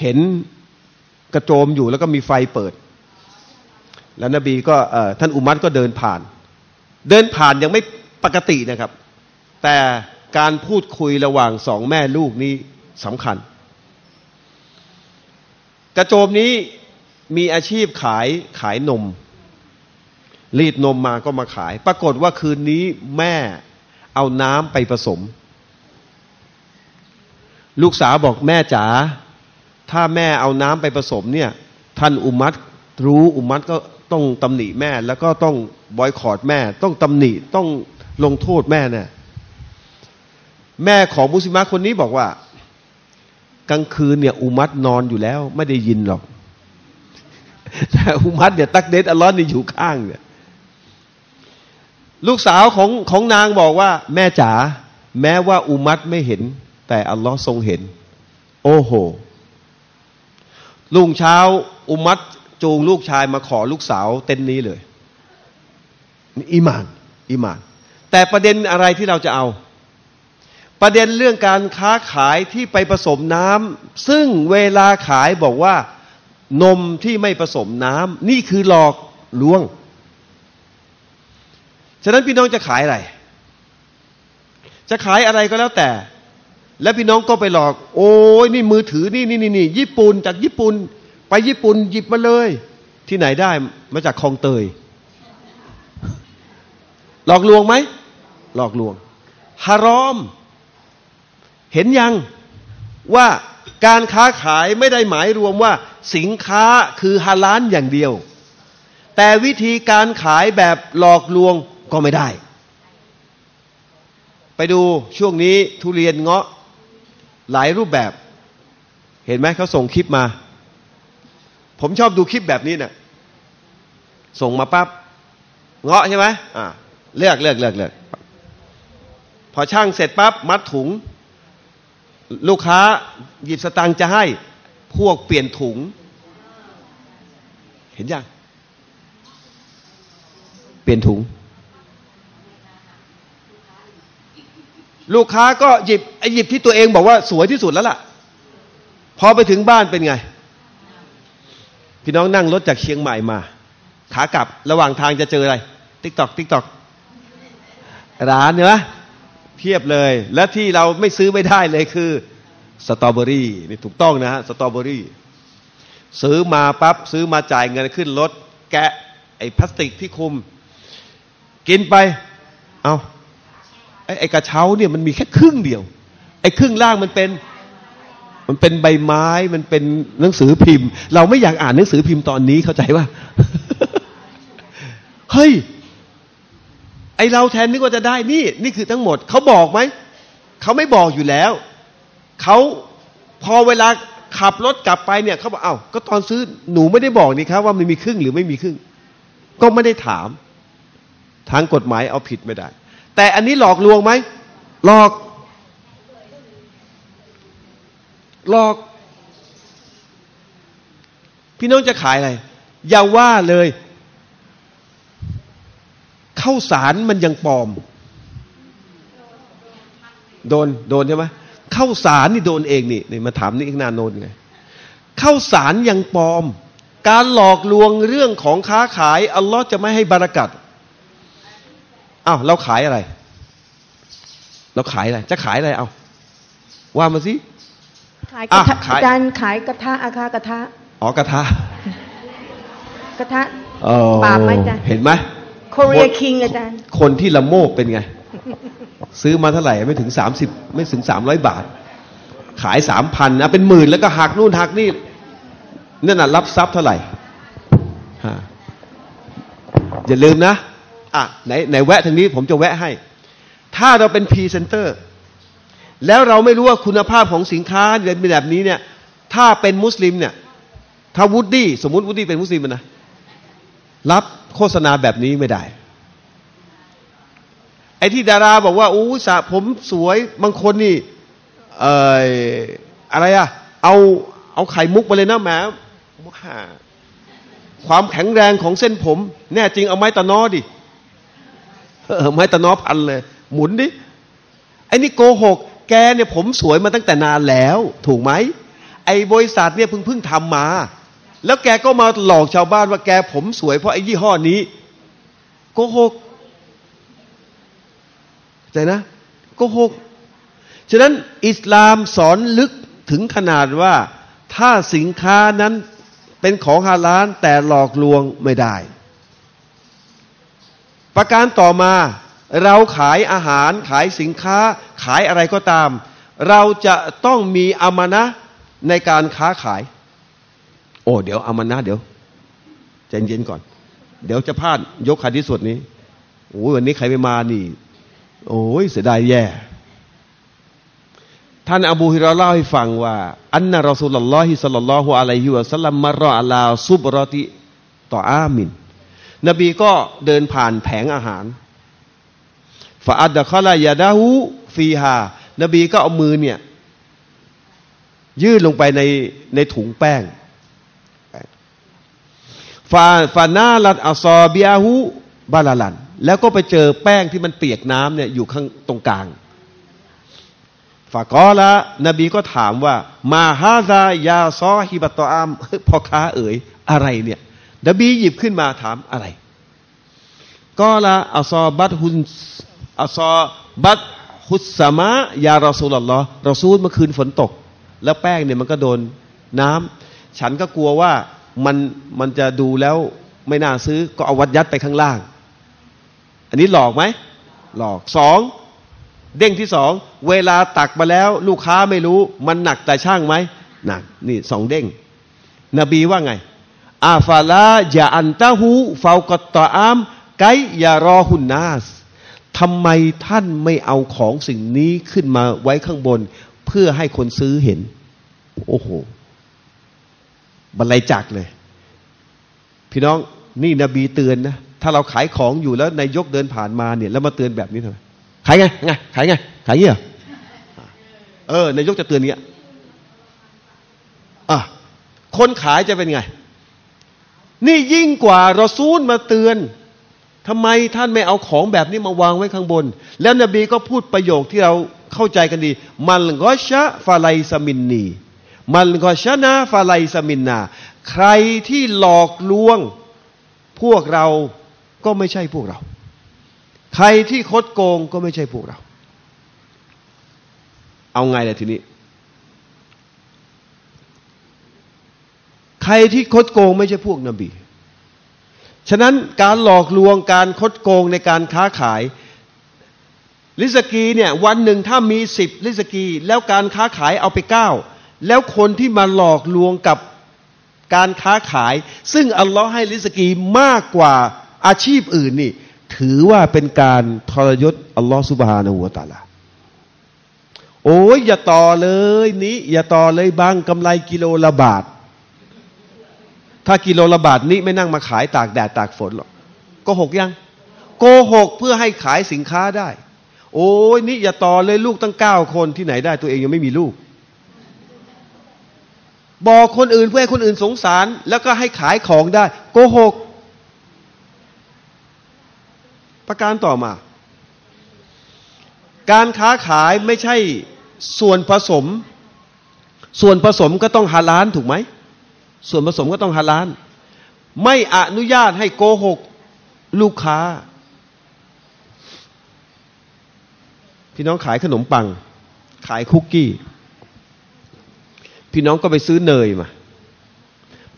เห็นกระโจมอยู่แล้วก็มีไฟเปิดแล้วนบีก็ท่านอุมัรก็เดินผ่านเดินผ่านยังไม่ปกตินะครับแต่การพูดคุยระหว่างสองแม่ลูกนี้สำคัญกระโจมนี้มีอาชีพขายขายนมรีดนมมาก็มาขายปรากฏว่าคืนนี้แม่เอาน้ำไปผสมลูกสาวบอกแม่จ๋าถ้าแม่เอาน้ำไปผสมเนี่ยท่านอุมัรรู้อุมัรก็ต้องตำหนิแม่แล้วก็ต้องบอยคอตแม่ต้องตำหนิต้องลงโทษแม่เนี่ยแม่ของมุสลิมะคนนี้บอกว่ากลางคืนเนี่ยอุมัรนอนอยู่แล้วไม่ได้ยินหรอกแต่อุมัรเนี่ยตักเดชอัลลอฮ์นี่อยู่ข้างเนี่ยลูกสาวของของนางบอกว่าแม่จ๋าแม้ว่าอุมัรไม่เห็นแต่อัลลอฮ์ทรงเห็นโอ้โหรุ่งเช้าอุมัรจูงลูกชายมาขอลูกสาวเต้นนี้เลยอิหม่านอิหม่านแต่ประเด็นอะไรที่เราจะเอาประเด็นเรื่องการค้าขายที่ไปผสมน้ำซึ่งเวลาขายบอกว่านมที่ไม่ผสมน้ำนี่คือหลอกลวงฉะนั้นพี่น้องจะขายอะไรจะขายอะไรก็แล้วแต่และพี่น้องก็ไปหลอกโอ้ยนี่มือถือนี่นี่นี่ญี่ปุ่นจากญี่ปุ่นไปญี่ปุ่นหยิบมาเลยที่ไหนได้มาจากคลองเตยหลอกลวงไหมหลอกลวงฮารอมเห็นยังว่าการค้าขายไม่ได้หมายรวมว่าสินค้าคือฮาลาลอย่างเดียวแต่วิธีการขายแบบหลอกลวงก็ไม่ได้ไปดูช่วงนี้ทุเรียนเงาะหลายรูปแบบเห็นไหมเขาส่งคลิปมาผมชอบดูคลิปแบบนี้นะส่งมาปั๊บเงาะใช่ไหมอ่าเลือกเลือกเลือกเลือกพอช่างเสร็จปั๊บมัดถุงลูกค้าหยิบสตางค์จะให้พวกเปลี่ยนถุงเห็นยังเปลี่ยนถุงลูกค้าก็หยิบไอ้หยิบที่ตัวเองบอกว่าสวยที่สุดแล้วล่ะพอไปถึงบ้านเป็นไงพี่น้องนั่งรถจากเชียงใหม่มาขากลับระหว่างทางจะเจออะไรติ๊กตอกติ๊กตอกร้านเนื้อเทียบเลยและที่เราไม่ซื้อไม่ได้เลยคือสตรอเบอรี่นี่ถูกต้องนะฮะสตรอเบอรี่ซื้อมาปั๊บซื้อมาจ่ายเงินขึ้นรถแกะไอ้พลาสติกที่คุมกินไปเอาไอ้ไอ้กระเช้าเนี่ยมันมีแค่ครึ่งเดียวไอ้ครึ่งล่างมันเป็นมันเป็นใบไม้มันเป็นหนังสือพิมพ์เราไม่อยากอ่านหนังสือพิมพ์ตอนนี้เข้าใจป่ะ เฮ้ยไอเราแทนนึกว่าจะได้นี่นี่คือทั้งหมดเขาบอกไหมเขาไม่บอกอยู่แล้วเขาพอเวลาขับรถกลับไปเนี่ยเขาบอกเอ้าก็ตอนซื้อหนูไม่ได้บอกนี่ครับว่ามันมีครึ่งหรือไม่มีครึ่งก็ไม่ได้ถามทางกฎหมายเอาผิดไม่ได้แต่อันนี้หลอกลวงไหมหลอกหลอกพี่น้องจะขายอะไรอย่าว่าเลยข้าวสารมันยังปลอมโดนโดนใช่ไหมข้าวสารนี่โดนเองนี่นี่มาถามนี่อีกนานโดนไงข้าวสารยังปลอมการหลอกลวงเรื่องของค้าขายอัลลอฮ์จะไม่ให้บารักัตอ้าวเราขายอะไรเราขายอะไรจะขายอะไรเอาว่ามาสิขายกระทะอาจารย์ขายกระทะอาคากระทะอ๋อกระทะกระทะปาบไหมจ๊ะเห็นไหมโคเรียคิงอาจารย์คนที่ละโมบเป็นไงซื้อมาเท่าไหร่ไม่ถึงสามสิบไม่ถึงสามร้อยบาท ขายสามพันนะเป็นหมื่นแล้วก็หักนู่นหักนี่นั่นน่ะรับทรัพย์เท่าไหร่อย่าลืมนะอ่ะไหนไหนแวะทางนี้ผมจะแวะให้ถ้าเราเป็นพรีเซนเตอร์แล้วเราไม่รู้ว่าคุณภาพของสินค้าเป็นแบบนี้เนี่ยถ้าเป็นมุสลิมเนี่ยถ้าวูดดี้สมมุติวูดดี้เป็นมุสลิมนะรับโฆษณาแบบนี้ไม่ได้ไอ้ที่ดาราบอกว่าอู้สระผมสวยบางคนนี่เอ่ออะไรอะเอาเอาไข่มุกไปเลยนะแหมความแข็งแรงของเส้นผมแน่จริงเอาไม้ตะนอดิเออไม้ตะนอพันเลยหมุนดิไอ้นี่โกหกแกเนี่ยผมสวยมาตั้งแต่นานแล้วถูกไหมไอ้บริษัทเนี่ยเพิ่งเพิ่งทำมาแล้วแกก็มาหลอกชาวบ้านว่าแกผมสวยเพราะไอ้ยี่ห้อนี้โกหกใจนะโกหกฉะนั้นอิสลามสอนลึกถึงขนาดว่าถ้าสินค้านั้นเป็นของฮาลาลแต่หลอกลวงไม่ได้ประการต่อมาเราขายอาหารขายสินค้าขายอะไรก็ตามเราจะต้องมีอามานะห์ในการค้าขายโอ้เดี๋ยวอามานะห์เดี๋ยวใจเย็นก่อนเดี๋ยวจะพลาดยกหะดีษส่วนนี้โอ้ยวันนี้ใครไม่มานี่โอ้ยเสียดายแย่ท่านอบูฮิรอเล่าให้ฟังว่าอันนะรอซูลุลลอฮิศ็อลลัลลอฮุอะลัยฮิวะซัลลัมมะรออะลาซุบรอติตออามินนบีก็เดินผ่านแผงอาหารฟาอัดะคอลายาดาหูฟีฮานบีก็เอามือเนี่ยยื่นลงไปในในถุงแป้งฟาฟานาลัดอัซอบิอาหูบาลาลันแล้วก็ไปเจอแป้งที่มันเปียกน้ำเนี่ยอยู่ข้างตรงกลางฟากอละนบีก็ถามว่ามาฮาซายาซอฮิบะตออามพ่อค้าเอ๋ยอะไรเนี่ยนบีหยิบขึ้นมาถามอะไรก็ละอัซอบัตฮุนอัซอบัตฮุสสามะยารอซูลุลลอฮ์รอซูลเมื่อคืนฝนตกแล้วแป้งเนี่ยมันก็โดนน้ำฉันก็กลัวว่ามันมันจะดูแล้วไม่น่าซื้อก็เอาวัดยัดไปข้างล่างอันนี้หลอกไหมหลอกสองเด้งที่สองเวลาตักมาแล้วลูกค้าไม่รู้มันหนักแต่ช่างไหมหนักนี่สองเด้งนบีว่าไงอาฟาลาญาอันตะฮูฟาวกอตอามไกยารอหุนนาสทำไมท่านไม่เอาของสิ่งนี้ขึ้นมาไว้ข้างบนเพื่อให้คนซื้อเห็นโอ้โหบรรลัยจักเลยพี่น้องนี่นบีเตือนนะถ้าเราขายของอยู่แล้วนายกเดินผ่านมาเนี่ยแล้วมาเตือนแบบนี้ทำไมขายไงไงขายไงขายเงี้ยเออนายกจะเตือนเงี้ยอ่ะคนขายจะเป็นไงนี่ยิ่งกว่ารอซูลมาเตือนทำไมท่านไม่เอาของแบบนี้มาวางไว้ข้างบนแล้วนบีก็พูดประโยคที่เราเข้าใจกันดีมัลกอชะฟาไลซามินนีมัลกอชะนะฟาไลซามินนาใครที่หลอกลวงพวกเราก็ไม่ใช่พวกเราใครที่คดโกงก็ไม่ใช่พวกเราเอาไงล่ะทีนี้ใครที่คดโกงไม่ใช่พวกนบีฉะนั้นการหลอกลวงการคดโกงในการค้าขายริสกีเนี่ยวันหนึ่งถ้ามีสิบริสกีแล้วการค้าขายเอาไปเก้าแล้วคนที่มาหลอกลวงกับการค้าขายซึ่งอัลลอฮ์ให้ริสกีมากกว่าอาชีพอื่นนี่ถือว่าเป็นการทรยศอัลลอฮ์ซุบฮานะฮูวะตะอาลาโอ้ยอย่าต่อเลยนี้อย่าต่อเลยบางกำไรกิโลละบาทถ้ากิโลละบาทนี้ไม่นั่งมาขายตากแดดตากฝนหรอกโกหกยังโกหกเพื่อให้ขายสินค้าได้โอ้ยนี่อย่าต่อเลยลูกตั้งเก้าคนที่ไหนได้ตัวเองยังไม่มีลูกบอกคนอื่นเพื่อให้คนอื่นสงสารแล้วก็ให้ขายของได้โกหกประการต่อมาการค้าขายไม่ใช่ส่วนผสมส่วนผสมก็ต้องฮาลาลถูกไหมส่วนผสมก็ต้องฮาลาลไม่อนุญาตให้โกหกลูกค้าพี่น้องขายขนมปังขายคุกกี้พี่น้องก็ไปซื้อเนยมา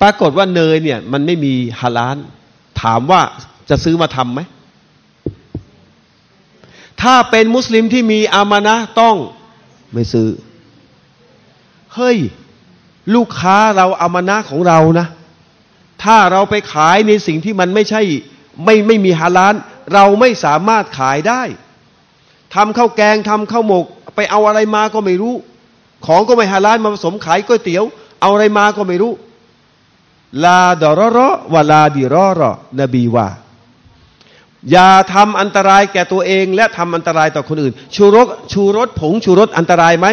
ปรากฏว่าเนยเนี่ยมันไม่มีฮาลาลถามว่าจะซื้อมาทำไหมถ้าเป็นมุสลิมที่มีอามานะต้องไม่ซื้อ เฮ้ยลูกค้าเราอามานะของเรานะถ้าเราไปขายในสิ่งที่มันไม่ใช่ไม่ไม่มีฮาลาลเราไม่สามารถขายได้ทำข้าวแกงทำข้าวหมกไปเอาอะไรมาก็ไม่รู้ของก็ไม่ฮาลาลมาผสมขายก๋วยเตี๋ยวเอาอะไรมาก็ไม่รู้ลาดรรวะลาดิรรนบีว่าอย่าทำอันตรายแก่ตัวเองและทำอันตรายต่อคนอื่นชูรสชูรสผงชูรสอันตรายไหม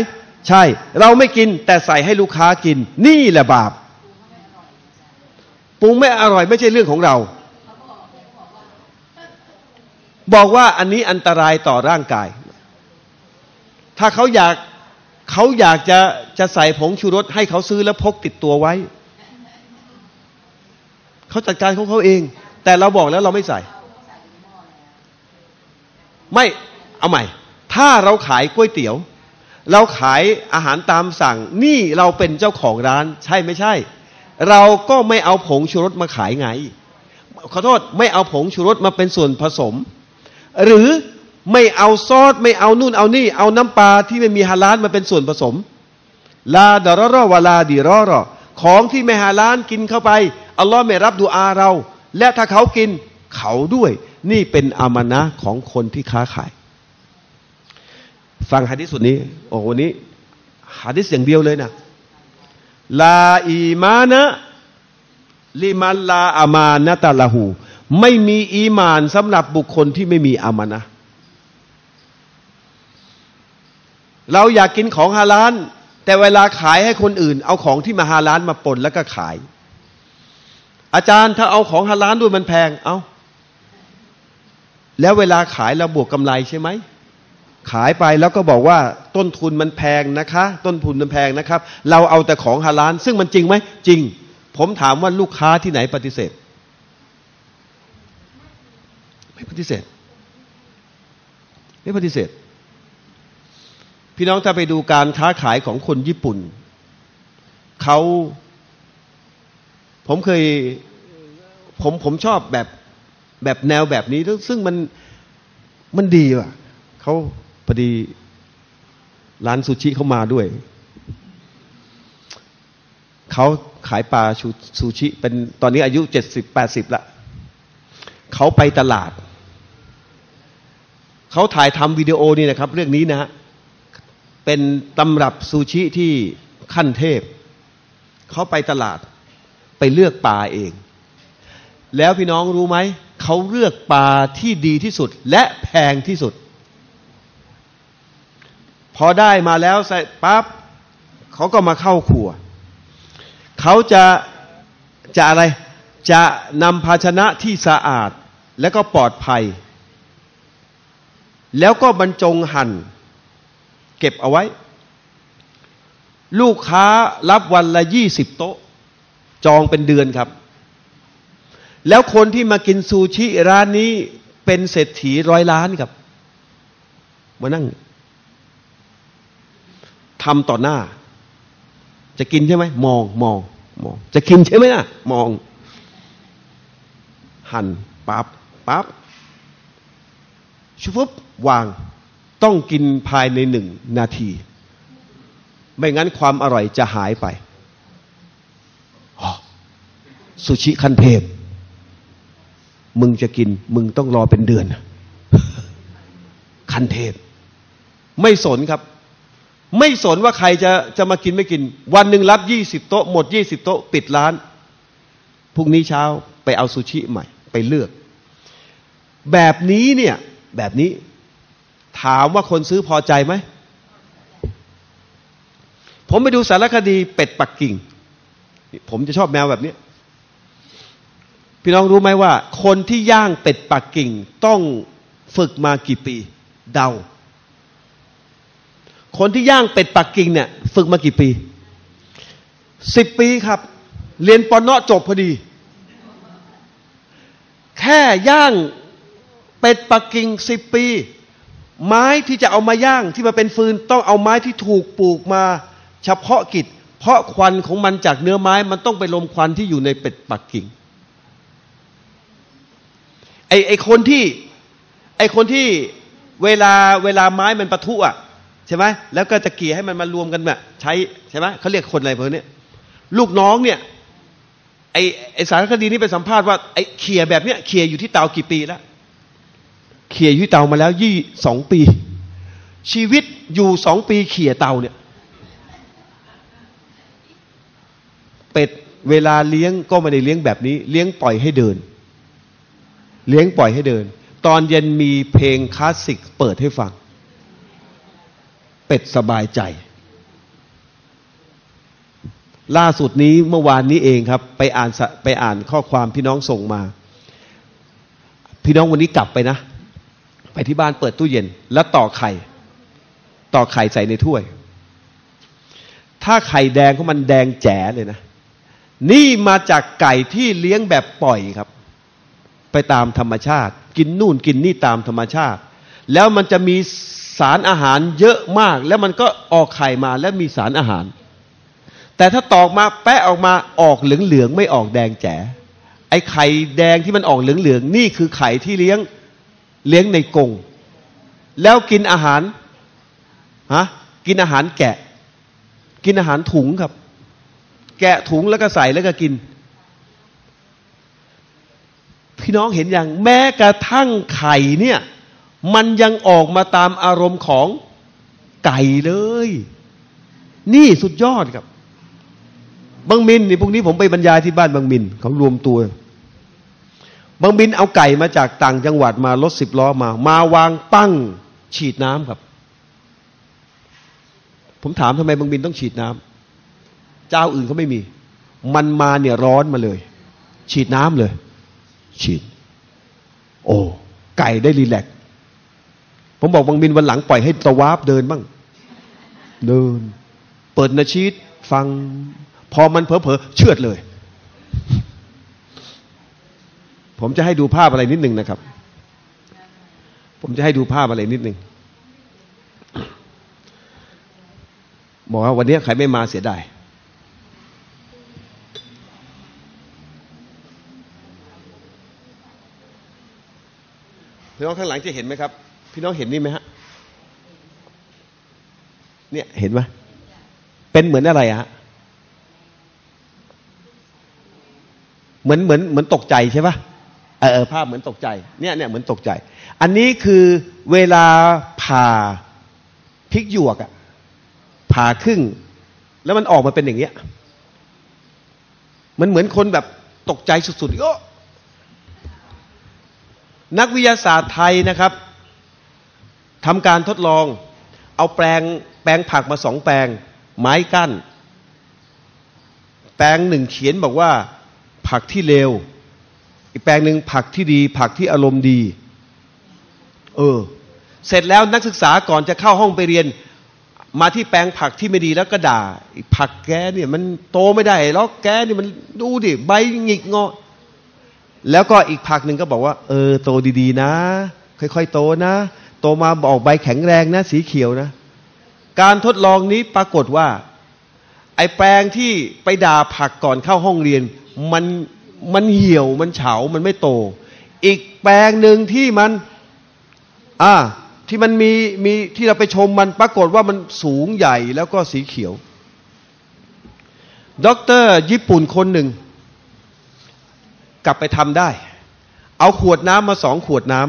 ใช่เราไม่กินแต่ใส่ให้ลูกค้ากินนี่แหละบาปปรุงไม่อร่อยไม่ใช่เรื่องของเราบอกว่าอันนี้อันตรายต่อร่างกายถ้าเขาอยากเขาอยากจะจะใส่ผงชูรสให้เขาซื้อแล้วพกติดตัวไว้เขาจัดการของเขาเองแต่เราบอกแล้วเราไม่ใส่ไม่เอาใหม่ถ้าเราขายก๋วยเตี๋ยวเราขายอาหารตามสั่งนี่เราเป็นเจ้าของร้านใช่ไม่ใช่เราก็ไม่เอาผงชูรสมาขายไงขอโทษไม่เอาผงชูรสมาเป็นส่วนผสมหรือไม่เอาซอสไม่เอานู่นเอานี่เอาน้ำปลาที่ไม่มีฮาลาลมาเป็นส่วนผสมลาดะรอรอวะลาดิรอรอของที่ไม่ฮาลาลกินเข้าไปอัลลอฮ์ไม่รับดุอาเราและถ้าเขากินเขาด้วยนี่เป็นอามานะของคนที่ค้าขายฟังหะดีษสุดนี้โอ้โหนี้หะดีษอย่างเดียวเลยนะลาอีมานะลิมันลาอามานะตะละหูไม่มีอีมานสำหรับบุคคลที่ไม่มีอามานะเราอยากกินของฮาลาลแต่เวลาขายให้คนอื่นเอาของที่มาฮาลาลมาปนแล้วก็ขายอาจารย์ถ้าเอาของฮาลาลด้วยมันแพงเอาแล้วเวลาขายเราบวกกำไรใช่ไหมขายไปแล้วก็บอกว่าต้นทุนมันแพงนะคะต้นทุนมันแพงนะครับเราเอาแต่ของฮาลาลซึ่งมันจริงไหมจริงผมถามว่าลูกค้าที่ไหนปฏิเสธไม่ปฏิเสธไม่ปฏิเสธพี่น้องถ้าไปดูการค้าขายของคนญี่ปุ่นเขาผมเคยผมผมชอบแบบแบบแนวแบบนี้ซึ่งมันมันดีว่ะเขาพอดีร้านซูชิเขามาด้วยเขาขายปลาซูชิเป็นตอนนี้อายุเจ็ดสิบแปดสิบละเขาไปตลาดเขาถ่ายทำวิดีโอนี่นะครับเรื่องนี้นะฮะเป็นตำรับซูชิที่ขั้นเทพเขาไปตลาดไปเลือกปลาเองแล้วพี่น้องรู้ไหมเขาเลือกปลาที่ดีที่สุดและแพงที่สุดพอได้มาแล้วใส่ปั๊บเขาก็มาเข้าครัวเขาจะจะอะไรจะนำภาชนะที่สะอาดแล้วก็ปลอดภัยแล้วก็บรรจงหั่นเก็บเอาไว้ลูกค้ารับวันละยี่สิบโต๊ะจองเป็นเดือนครับแล้วคนที่มากินซูชิร้านนี้เป็นเศรษฐีร้อยล้านครับมานั่งทำต่อหน้าจะกินใช่ไหมมองมองมองจะกินใช่ไหมนะมองหั่นปั๊บปั๊บชุบวางต้องกินภายในหนึ่งนาทีไม่งั้นความอร่อยจะหายไปซูชิคันเทพมึงจะกินมึงต้องรอเป็นเดือนคันเทพไม่สนครับไม่สนว่าใครจะจะมากินไม่กินวันหนึ่งรับยี่สิบโต๊ะหมดยี่สิบโต๊ะปิดร้านพรุ่งนี้เช้าไปเอาซูชิใหม่ไปเลือกแบบนี้เนี่ยแบบนี้ถามว่าคนซื้อพอใจไหมผมไปดูสารคดีเป็ดปักกิ่งผมจะชอบแมวแบบนี้พี่น้องรู้ไหมว่าคนที่ย่างเป็ดปักกิ่งต้องฝึกมากี่ปีเดาคนที่ย่างเป็ดปักกิ่งเนี่ยฝึกมากี่ปีสิบปีครับเรียนปนจบพอดีแค่ย่างเป็ดปักกิ่งสิบปีไม้ที่จะเอามาย่างที่มาเป็นฟืนต้องเอาไม้ที่ถูกปลูกมาเฉพาะกิจเพราะควันของมันจากเนื้อไม้มันต้องไปลมควันที่อยู่ในเป็ดปักกิ่งไอไอคนที่ไอคนที่เวลาเวลาไม้มันปะทุอ่ะ ใช่ไหมแล้วก็จะเกลี่ยให้มันมารวมกันแบบใช้ใช่ไหมเขาเรียกคนอะไรพวกนี้ลูกน้องเนี่ยไอ้ไอ้สารคดีนี่ไปสัมภาษณ์ว่าไอ้เขี่ยแบบเนี้ยเขี่ยอยู่ที่เตากี่ปีแล้วเขี่ยอยู่ที่เตามาแล้วยี่สองปีชีวิตอยู่สองปีเขี่ยเตาเนี่ยเป็ดเวลาเลี้ยงก็ไม่ได้เลี้ยงแบบนี้เลี้ยงปล่อยให้เดินเลี้ยงปล่อยให้เดินตอนเย็นมีเพลงคลาสสิกเปิดให้ฟังเป็ดสบายใจล่าสุดนี้เมื่อวานนี้เองครับไปอ่านไปอ่านข้อความพี่น้องส่งมาพี่น้องวันนี้กลับไปนะไปที่บ้านเปิดตู้เย็นแล้วต่อไข่ต่อไข่ใส่ในถ้วยถ้าไข่แดงของมันแดงแจ๋เลยนะนี่มาจากไก่ที่เลี้ยงแบบปล่อยครับไปตามธรรมชาติกินนู่นกินนี่ตามธรรมชาติแล้วมันจะมีสารอาหารเยอะมากแล้วมันก็ออกไข่มาและมีสารอาหารแต่ถ้าตอกมาแปะออกมาออกเหลืองๆไม่ออกแดงแจ๋ไอ้ไข่แดงที่มันออกเหลืองๆนี่คือไข่ที่เลี้ยงเลี้ยงในกรงแล้วกินอาหารฮะกินอาหารแกะกินอาหารถุงครับแกะถุงแล้วก็ใส่แล้วก็กินพี่น้องเห็นอย่างแม้กระทั่งไข่เนี่ยมันยังออกมาตามอารมณ์ของไก่เลยนี่สุดยอดครับบางมินนี่พวกนี้ผมไปบรรยายที่บ้านบางมินเขารวมตัวบางมินเอาไก่มาจากต่างจังหวัดมารถสิบล้อมามาวางปั้งฉีดน้ำครับผมถามทำไมบางมินต้องฉีดน้ำเจ้าอื่นเขาไม่มีมันมาเนี่ยร้อนมาเลยฉีดน้ำเลยฉีดโอ้ไก่ได้รีแลกซ์ผมบอกบางมินวันหลังปล่อยให้ตะวาบเดินบ้างเดินเปิดนาชีตฟังพอมันเผลอๆเชือดเลยผมจะให้ดูภาพอะไรนิดนึงนะครับผมจะให้ดูภาพอะไรนิดนึงบอกว่าวันนี้ใครไม่มาเสียดายพี่น้องข้างหลังจะเห็นไหมครับพี่น้องเห็นนี่ไหมฮะเนี่ยเห็นไหมเป็นเหมือนอะไรฮะเหมือนเหมือนเหมือนตกใจใช่ปะเออภาพเหมือนตกใจเนี่ยเนี่ยเหมือนตกใจอันนี้คือเวลาผ่าพริกหยวกอะผ่าครึ่งแล้วมันออกมาเป็นอย่างเงี้ยมันเหมือนคนแบบตกใจสุดๆโอ้นักวิทยาศาสตร์ไทยนะครับทำการทดลองเอาแปลงแปลงผักมาสองแปลงไม้กั้นแปลงหนึ่งเขียนบอกว่าผักที่เลวอีกแปลงหนึ่งผักที่ดีผักที่อารมณ์ดีเออเสร็จแล้วนักศึกษาก่อนจะเข้าห้องไปเรียนมาที่แปลงผักที่ไม่ดีแล้วก็ด่าผักแกเนี่ยมันโตไม่ได้แล้วแกเนี่ยมันดูดิใบหงิกงอแล้วก็อีกผักหนึ่งก็บอกว่าเออโตดีๆนะค่อยๆโตนะโตมาออกใบแข็งแรงนะสีเขียวนะการทดลองนี้ปรากฏว่าไอ้แปลงที่ไปด่าผักก่อนเข้าห้องเรียนมันมันเหี่ยวมันเฉามันไม่โตอีกแปลงหนึ่งที่มันอ่าที่มันมีมีที่เราไปชมมันปรากฏว่ามันสูงใหญ่แล้วก็สีเขียวด็อกเตอร์ญี่ปุ่นคนหนึ่งกลับไปทำได้เอาขวดน้ำมาสองขวดน้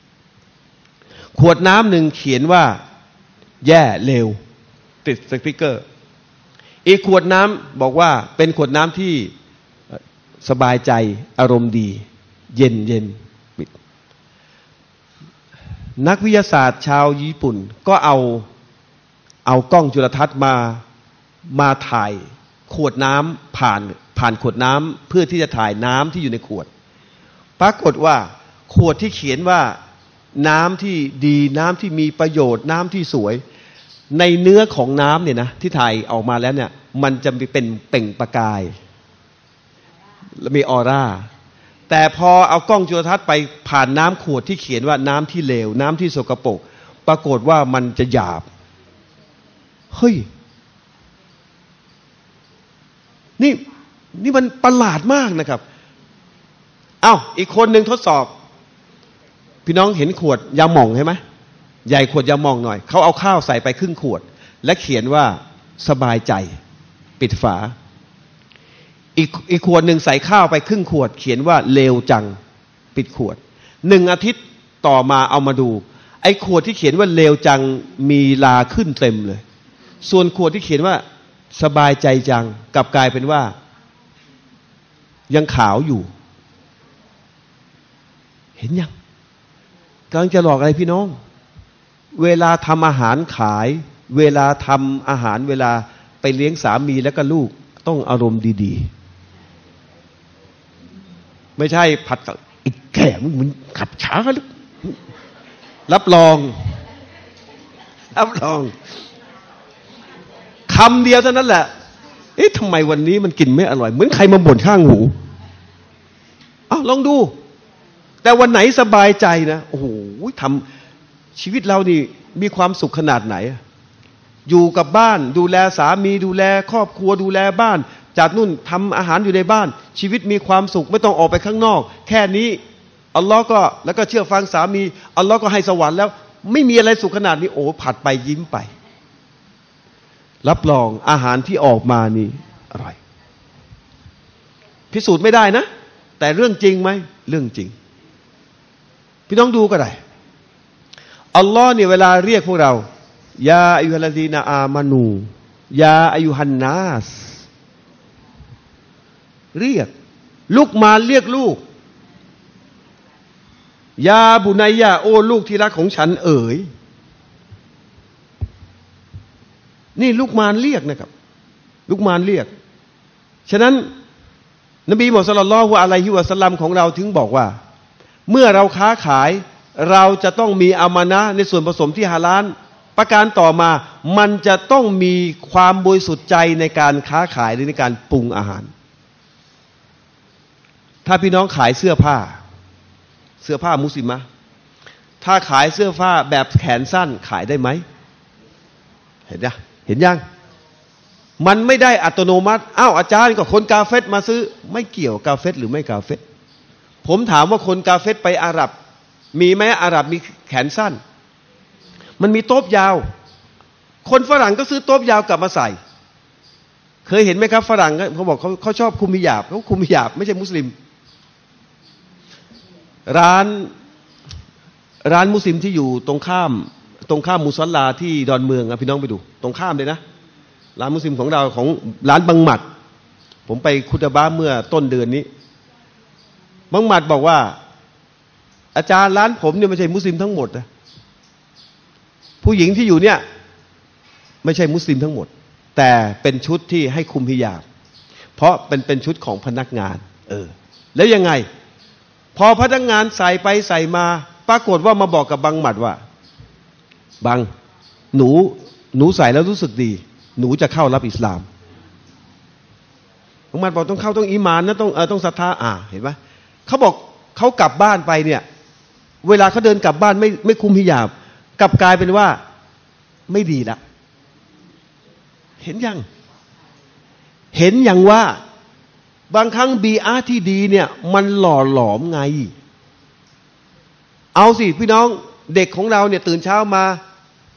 ำขวดน้ำหนึ่งเขียนว่าแย่เลวติดสติกเกอร์อีกขวดน้ำบอกว่าเป็นขวดน้ำที่สบายใจอารมณ์ดีเย็นเย็นนักวิทยาศาสตร์ชาวญี่ปุ่นก็เอาเอากล้องจุลทรรศน์มามาถ่ายขวดน้ำผ่านผ่านขวดน้ำเพื่อที่จะถ่ายน้ำที่อยู่ในขวดปรากฏว่าขวดที่เขียนว่าน้ำที่ดีน้ำที่มีประโยชน์น้ำที่สวยในเนื้อของน้ำเนี่ยนะที่ถ่ายออกมาแล้วเนี่ยมันจะเป็นเปล่งประกายและมีออร่าแต่พอเอากล้องจุลทรรศน์ไปผ่านน้ำขวดที่เขียนว่าน้ำที่เลวน้ำที่สกปรกปรากฏว่ามันจะหยาบเฮ้ยนี่นี่มันประหลาดมากนะครับเอ้าอีกคนหนึ่งทดสอบพี่น้องเห็นขวดยาหม่องใช่ไหม ใหญ่ขวดยามองหน่อยเขาเอาข้าวใส่ไปครึ่งขวดและเขียนว่าสบายใจปิดฝาอีกอีกขวดหนึ่งใส่ข้าวไปครึ่งขวดเขียนว่าเลวจังปิดขวดหนึ่งอาทิตย์ต่อมาเอามาดูไอ้ขวดที่เขียนว่าเลวจังมีลาขึ้นเต็มเลยส่วนขวดที่เขียนว่าสบายใจจังกลับกลายเป็นว่ายังขาวอยู่เห็นยังกำลังจะหลอกอะไรพี่น้องเวลาทำอาหารขายเวลาทำอาหารเวลาไปเลี้ยงสามีและก็ลูกต้องอารมณ์ดีๆไม่ใช่ผัดอีกแก่มึงมึงขับช้าหรือรับรองรับรองคำเดียวเท่านั้นแหละเอ๊ะทำไมวันนี้มันกินไม่อร่อยเหมือนใครมาบ่นข้างหูอ้าวลองดูแต่วันไหนสบายใจนะโอ้โหทำชีวิตเรานี่มีความสุขขนาดไหนอยู่กับบ้านดูแลสามีดูแลครอบครัวดูแลบ้านจากนู่นทำอาหารอยู่ในบ้านชีวิตมีความสุขไม่ต้องออกไปข้างนอกแค่นี้อัลลอฮ์ก็แล้วก็เชื่อฟังสามีอัลลอฮ์ก็ให้สวรรค์แล้วไม่มีอะไรสุขขนาดนี้โอ้ผัดไปยิ้มไปรับรองอาหารที่ออกมานี่อร่อยพิสูจน์ไม่ได้นะแต่เรื่องจริงไหมเรื่องจริงพี่น้องดูก็ได้อัลลอฮ์เนี่ยเวลาเรียกพวกเรายาอายุฮัลดีนาอามานูยาอายุฮันนาสเรียกลูกมาเรียกลูกยาบุนัยยาโอลูกที่รักของฉันเอ๋ยนี่ลูกมารเรียกนะครับลูกมารเรียกฉะนั้นนบีมุฮัมมัดศ็อลลัลลอฮุอะลัยฮิวะซัลลัมของเราถึงบอกว่าเมื่อเราค้าขายเราจะต้องมีอามานะห์ในส่วนผสมที่ฮาลาลประการต่อมามันจะต้องมีความบริสุทธิ์ใจในการค้าขายหรือในการปรุงอาหารถ้าพี่น้องขายเสื้อผ้าเสื้อผ้ามุสลิมะถ้าขายเสื้อผ้าแบบแขนสั้นขายได้ไหมเห็นนะเห็นยังมันไม่ได้อัตโนมัติอ้าวอาจารย์ก็คนกาเฟสมาซื้อไม่เกี่ยวกาเฟสหรือไม่กาเฟสผมถามว่าคนกาเฟสไปอาหรับมีไหมอาหรับมีแขนสั้นมันมีโต๊ะยาวคนฝรั่งก็ซื้อโต๊ะยาวกลับมาใส่เคยเห็นไหมครับฝรั่งเขาบอกเขาเขาชอบคุมิหยาบเขาคุมิหยาบไม่ใช่มุสลิมร้านร้านมุสลิมที่อยู่ตรงข้ามตรงข้ามมุสลาที่ดอนเมืองพี่น้องไปดูตรงข้ามเลยนะร้านมุสลิมของเราของร้านบังหมัดผมไปคุตบะเมื่อต้นเดือนนี้บังหมัดบอกว่าอาจารย์ร้านผมเนี่ยไม่ใช่มุสลิมทั้งหมดนะผู้หญิงที่อยู่เนี่ยไม่ใช่มุสลิมทั้งหมดแต่เป็นชุดที่ให้คุมฮิญาบเพราะเป็นเป็นชุดของพนักงานเออแล้วยังไงพอพนักงานใส่ไปใส่มาปรากฏว่ามาบอกกับบังหมัดว่าบังหนูหนูใส่แล้วรู้สึกดีหนูจะเข้ารับอิสลามบังหมัดบอกต้องเข้าต้องอีหม่านนะต้องเออต้องศรัทธาอ่าเห็นไหมเขาบอกเขากลับบ้านไปเนี่ยเวลาเขาเดินกลับบ้านไม่ไม่คุมฮิญาบกลับกลายเป็นว่าไม่ดีละเห็นยังเห็นยังว่าบางครั้งบีอาที่ดีเนี่ยมันหล่อหลอมไงเอาสิพี่น้องเด็กของเราเนี่ยตื่นเช้ามา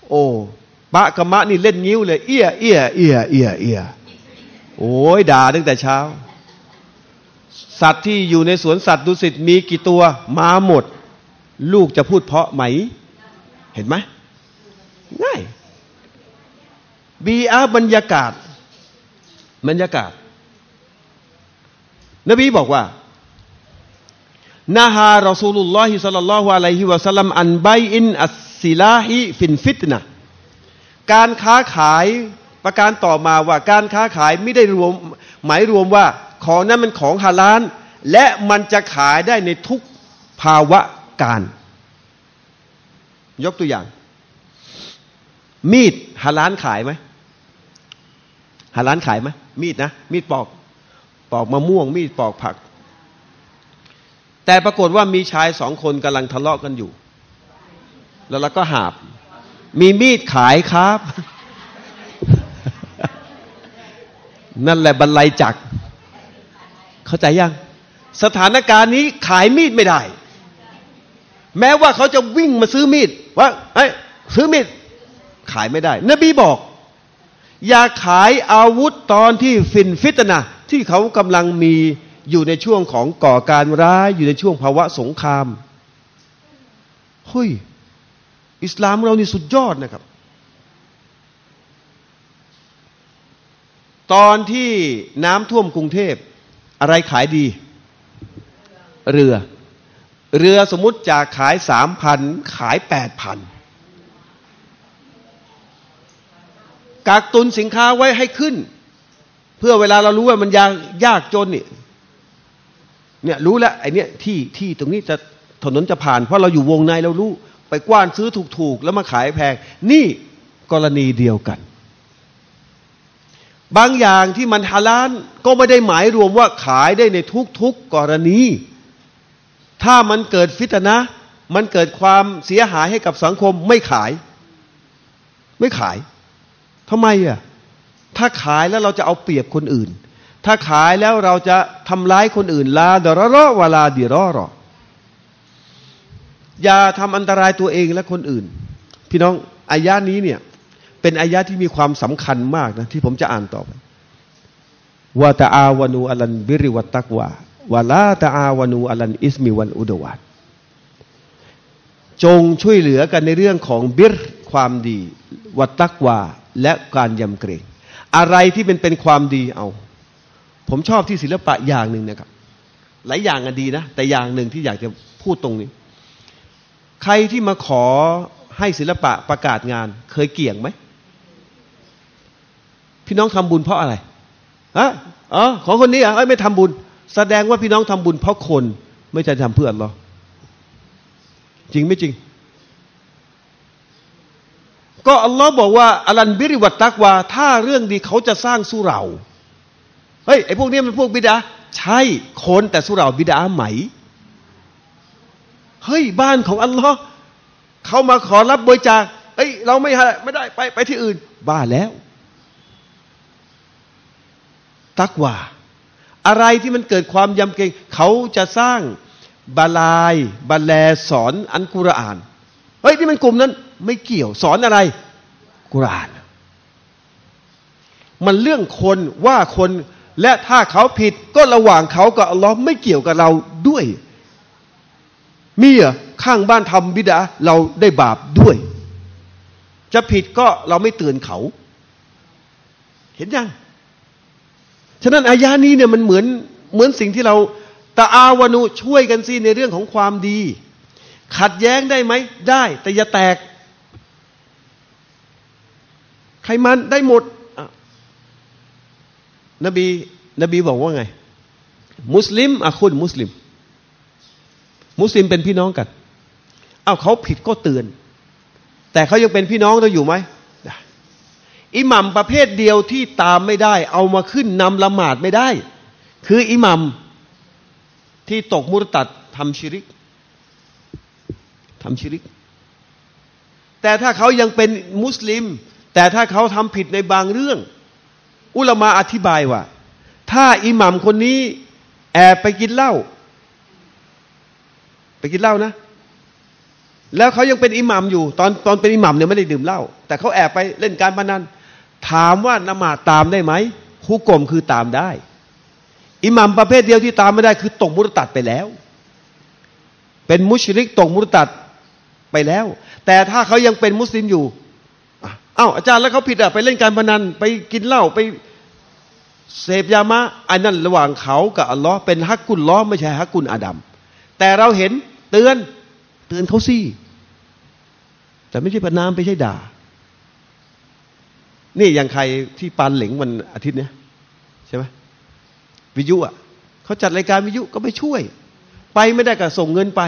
โอ้ปะกะมะนี่เล่นงิ้วเลยเอี้ยเอี้ยเอี้ยเอี้ยเอี้ยโอ้ยด่าตั้งแต่เช้าสัตว์ที่อยู่ในสวนสัตว์ดุสิตมีกี่ตัวมาหมดลูกจะพูดเพราะไหมเห็นไหมง่ายบีอาบรรยากาศบรรยากาศนบีบอกว่านะฮะรอซูลุลลอฮิศ็อลลัลลอฮุอะลัยฮิวะซัลลัมอันบัยอินอัสซิลาฮิฟินฟิตนะการค้าขายประการต่อมาว่าการค้าขายไม่ได้รวมหมายรวมว่าของนั้นมันของฮาลาลและมันจะขายได้ในทุกภาวะการยกตัวอย่างมีดฮาลาลขายไหมฮาลาลขายไหมมีดนะมีดปอกปอกมะม่วงมีดปอกผักแต่ปรากฏว่ามีชายสองคนกำลังทะเลาะกันอยู่แล้วเราก็หาบมีมีดขายครับ นั่นแหละบรรลัยจักรเข้าใจยังสถานการณ์นี้ขายมีดไม่ได้แม้ว่าเขาจะวิ่งมาซื้อมีดว่าเอ้ย ซื้อมีดขายไม่ได้นบีบอกอย่าขายอาวุธตอนที่ฟินฟิตนะที่เขากำลังมีอยู่ในช่วงของก่อการร้ายอยู่ในช่วงภาวะสงครามเฮ้ยอิสลามเรานี่สุดยอดนะครับตอนที่น้ำท่วมกรุงเทพอะไรขายดีเรือเรือสมมุติจากขายสามพันขายแปดพันกักตุนสินค้าไว้ให้ขึ้นเพื่อเวลาเรารู้ว่ามันยากยากจนนี่เนี่ยรู้แล้วไอ้เนี่ยที่ที่ตรงนี้จะถนนจะผ่านเพราะเราอยู่วงในเรารู้ไปกว้านซื้อถูกๆแล้วมาขายแพงนี่กรณีเดียวกันบางอย่างที่มันฮาลาลก็ไม่ได้หมายรวมว่าขายได้ในทุกๆกรณีถ้ามันเกิดฟิตนะมันเกิดความเสียหายให้กับสังคมไม่ขายไม่ขายทำไมอ่ะถ้าขายแล้วเราจะเอาเปรียบคนอื่นถ้าขายแล้วเราจะทำร้ายคนอื่นลาดรรวลาดิรรอย่าทำอันตรายตัวเองและคนอื่นพี่น้องอายะนี้เนี่ยเป็นอายะที่มีความสำคัญมากนะที่ผมจะอ่านต่อไปวะตะอาวานูอัลลันบิริวัตตักวาวะลาตะอาวานูอัลลันอิสมิวัลอุดวานจงช่วยเหลือกันในเรื่องของบิรความดีวัตตักวาและการยำเกรงอะไรที่เป็นเป็นความดีเอาผมชอบที่ศิลปะอย่างหนึ่งนะครับหลายอย่างก็ดีนะแต่อย่างหนึ่งที่อยากจะพูดตรงนี้ใครที่มาขอให้ศิลปะประกาศงานเคยเกี่ยงไหมพี่น้องทำบุญเพราะอะไรฮะอ๋อของคนนี้อ่ะไม่ทำบุญแสดงว่าพี่น้องทำบุญเพราะคนไม่ใช่ทำเพื่ออัลเลาะห์จริงไม่จริงก็อัลลอฮ์บอกว่าอัลลันบิริวัตตักวาถ้าเรื่องดีเขาจะสร้างสุเราเฮ้ยไอ้พวกนี้มันพวกบิดาใช่คนแต่สุเราบิดาไหมเฮ้ยบ้านของอัลลอฮ์เขามาขอรับบริจาคเอ้ยเราไม่ไม่ได้ไปไปที่อื่นบ้าแล้วตักวาอะไรที่มันเกิดความยำเกรงเขาจะสร้างบาลายบาแลสอนอันกุรอานเฮ้ยที่มันกลุ่มนั้นไม่เกี่ยวสอนอะไรกุรอานมันเรื่องคนว่าคนและถ้าเขาผิดก็ระหว่างเขากับอัลลอฮ์ไม่เกี่ยวกับเราด้วยมีอ่ะข้างบ้านทำบิดาเราได้บาปด้วยจะผิดก็เราไม่เตือนเขาเห็นยังฉะนั้นอายะนี้เนี่ยมันเหมือนเหมือนสิ่งที่เราตะอาวานูช่วยกันสิในเรื่องของความดีขัดแย้งได้ไหมได้แต่อย่าแตกใครมันได้หมดนบีนบีบอกว่าไงมุสลิมอะคุณมุสลิมมุสลิมเป็นพี่น้องกันเอาเขาผิดก็เตือนแต่เขายังเป็นพี่น้องเราอยู่ไหมอิหมัมประเภทเดียวที่ตามไม่ได้เอามาขึ้นนำละหมาดไม่ได้คืออิหมัมที่ตกมุรตัดทำชิริกทำชิริกแต่ถ้าเขายังเป็นมุสลิมแต่ถ้าเขาทำผิดในบางเรื่องอุลามะอธิบายว่าถ้าอิหมัมคนนี้แอบไปกินเหล้าไปกินเหล้านะแล้วเขายังเป็นอิหมัมอยู่ตอนตอนเป็นอิหมัมเนี่ยไม่ได้ดื่มเหล้าแต่เขาแอบไปเล่นการพนันถามว่านมาตามได้ไหมฮุกกลมคือตามได้อิหมัมประเภทเดียวที่ตามไม่ได้คือตกมุรตัดไปแล้วเป็นมุชริกตกมุรตัดไปแล้วแต่ถ้าเขายังเป็นมุสลิมอยู่อ้าวอาจารย์แล้วเขาผิดอะไปเล่นการพนันไปกินเหล้าไปเสพยามะอันนั้นระหว่างเขากับอัลลอฮ์เป็นฮักกุลลอฮ์ไม่ใช่ฮักกุลอาดัมแต่เราเห็นเตือนเตือนเขาสิแต่ไม่ใช่ประนามไม่ใช่ด่านี่อย่างใครที่ปานเหลงวันอาทิตย์เนี้ยใช่ไหมวิทยุอ่ะเขาจัดรายการวิทยุก็ไปช่วยไปไม่ได้ก็ส่งเงินไป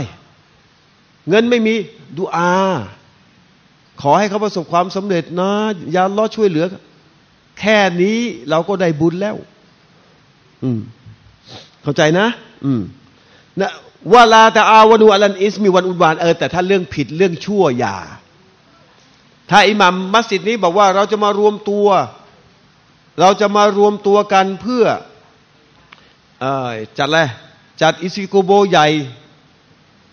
เงินไม่มีดุอาขอให้เขาประสบความสำเร็จนะอย่าล้อช่วยเหลือแค่นี้เราก็ได้บุญแล้วอืมเข้าใจนะอืมนะวะลาตะอาวานูอัลลันอิสมิวัลอุดวานเออแต่ถ้าเรื่องผิดเรื่องชั่วอย่าถ้าอิหมัมมัสยิดนี้บอกว่าเราจะมารวมตัวเราจะมารวมตัวกันเพื่อเอ่อจัดอะไรจัดอิซิโกโบใหญ่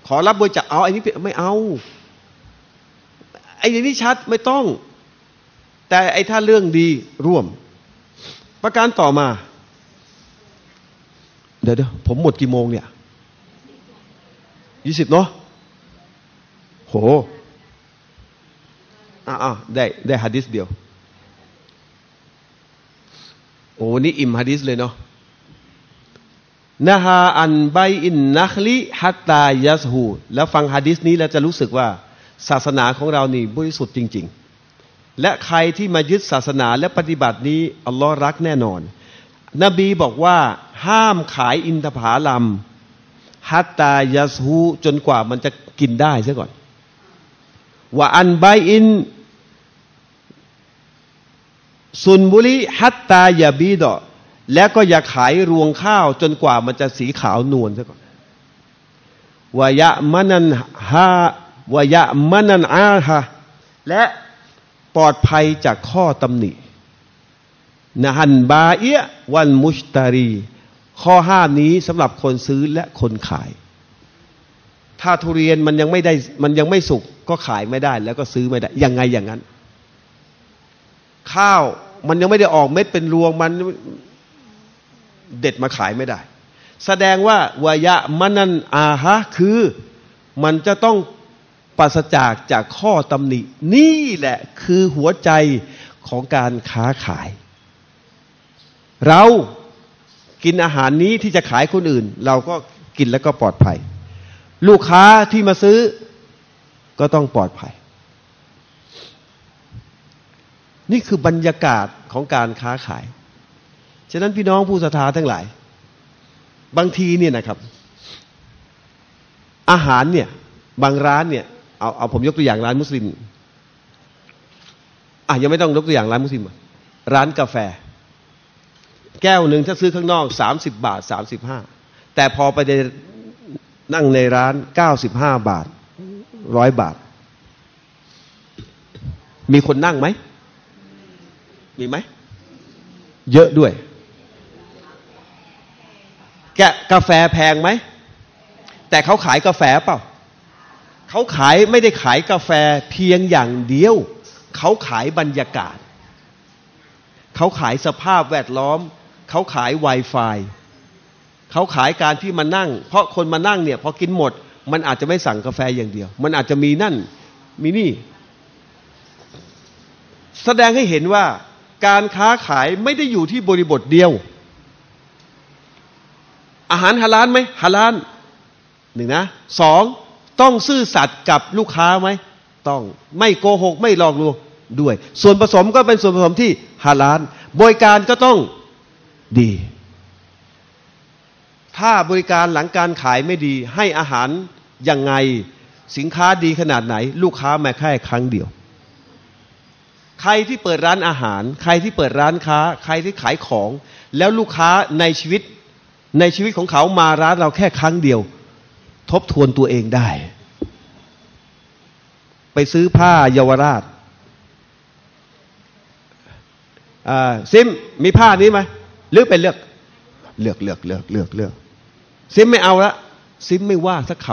ขอรับบริจาคเอาอันนี้ไม่เอาไอ อย่างนี้ชัดไม่ต้องแต่ไอ้ถ้าเรื่องดีร่วมประการต่อมาเดี๋ยวๆผมหมดกี่โมงเนี่ยยี่สิบเนาะโหอ้าวได้ได้หะดีษเดียวโอ้นี่อิ่มหะดีษเลยเนาะนะฮะอันไบอินนัคลิฮัตตายัซฮูแล้วฟังหะดีษนี้แล้วจะรู้สึกว่าศาสนาของเรานี่บริสุทธิ์จริงๆและใครที่มายึดศาสนาและปฏิบัตินี้อัลลอฮ์รักแน่นอนนบีบอกว่าห้ามขายอินทผลัมฮัตตายัซฮูจนกว่ามันจะกินได้ซะก่อนว่าอันไบอินซุนบุลีฮัตตายาบีดอและก็อย่าขายรวงข้าวจนกว่ามันจะสีขาวนวลซะก่อนวายะมะนันฮาวายะมะนันอาฮะและปลอดภัยจากข้อตำหนินะฮันบาเอะวันมุชตารีข้อห้ามนี้สำหรับคนซื้อและคนขายถ้าทุเรียนมันยังไม่ได้มันยังไม่สุกก็ขายไม่ได้แล้วก็ซื้อไม่ได้ยังไงอย่างนั้นข้าวมันยังไม่ได้ออกเม็ดเป็นรวงมันเด็ดมาขายไม่ได้แสดงว่าวายะมะนันอาฮะคือมันจะต้องปราศจากจากข้อตำหนินี่แหละคือหัวใจของการค้าขายเรากินอาหารนี้ที่จะขายคนอื่นเราก็กินแล้วก็ปลอดภัยลูกค้าที่มาซื้อก็ต้องปลอดภัยนี่คือบรรยากาศของการค้าขายฉะนั้นพี่น้องผู้ศรัทธาทั้งหลายบางทีเนี่ยนะครับอาหารเนี่ยบางร้านเนี่ยเอาเอาผมยกตัวอย่างร้านมุสลิมอ่ะยังไม่ต้องยกตัวอย่างร้านมุสลิมร้านกาแฟแก้วหนึ่งถ้าซื้อข้างนอกสามสิบบาทสามสิบห้าแต่พอไปนั่งในร้านเก้าสิบห้าบาทร้อยบาทมีคนนั่งไหมมีไหมเยอะด้วยแกกาแฟแพงไหมแต่เขาขายกาแฟเปล่าเขาขายไม่ได้ขายกาแฟเพียงอย่างเดียวเขาขายบรรยากาศเขาขายสภาพแวดล้อมเขาขาย ไวไฟ เขาขายการที่มานั่งเพราะคนมานั่งเนี่ยพอกินหมดมันอาจจะไม่สั่งกาแฟอย่างเดียวมันอาจจะมีนั่นมีนี่แสดงให้เห็นว่าการค้าขายไม่ได้อยู่ที่บริบทเดียวอาหารฮาลาลไหมฮาลาลหนึ่งนะสองต้องซื่อสัตย์กับลูกค้าไหมต้องไม่โกหกไม่หลอกลวงด้วยส่วนผสมก็เป็นส่วนผสมที่ฮาลาลบริการก็ต้องดีถ้าบริการหลังการขายไม่ดีให้อาหารยังไงสินค้าดีขนาดไหนลูกค้ามาแค่ครั้งเดียวใครที่เปิดร้านอาหารใครที่เปิดร้านค้าใครที่ขายของแล้วลูกค้าในชีวิตในชีวิตของเขามาร้านเราแค่ครั้งเดียวทบทวนตัวเองได้ไปซื้อผ้าเยาวราชซิมมีผ้านี้ไหมหรือไปเลือกเลือกเลือกเลือกเลือกเลือกซิมไม่เอาละซิมไม่ว่าสักค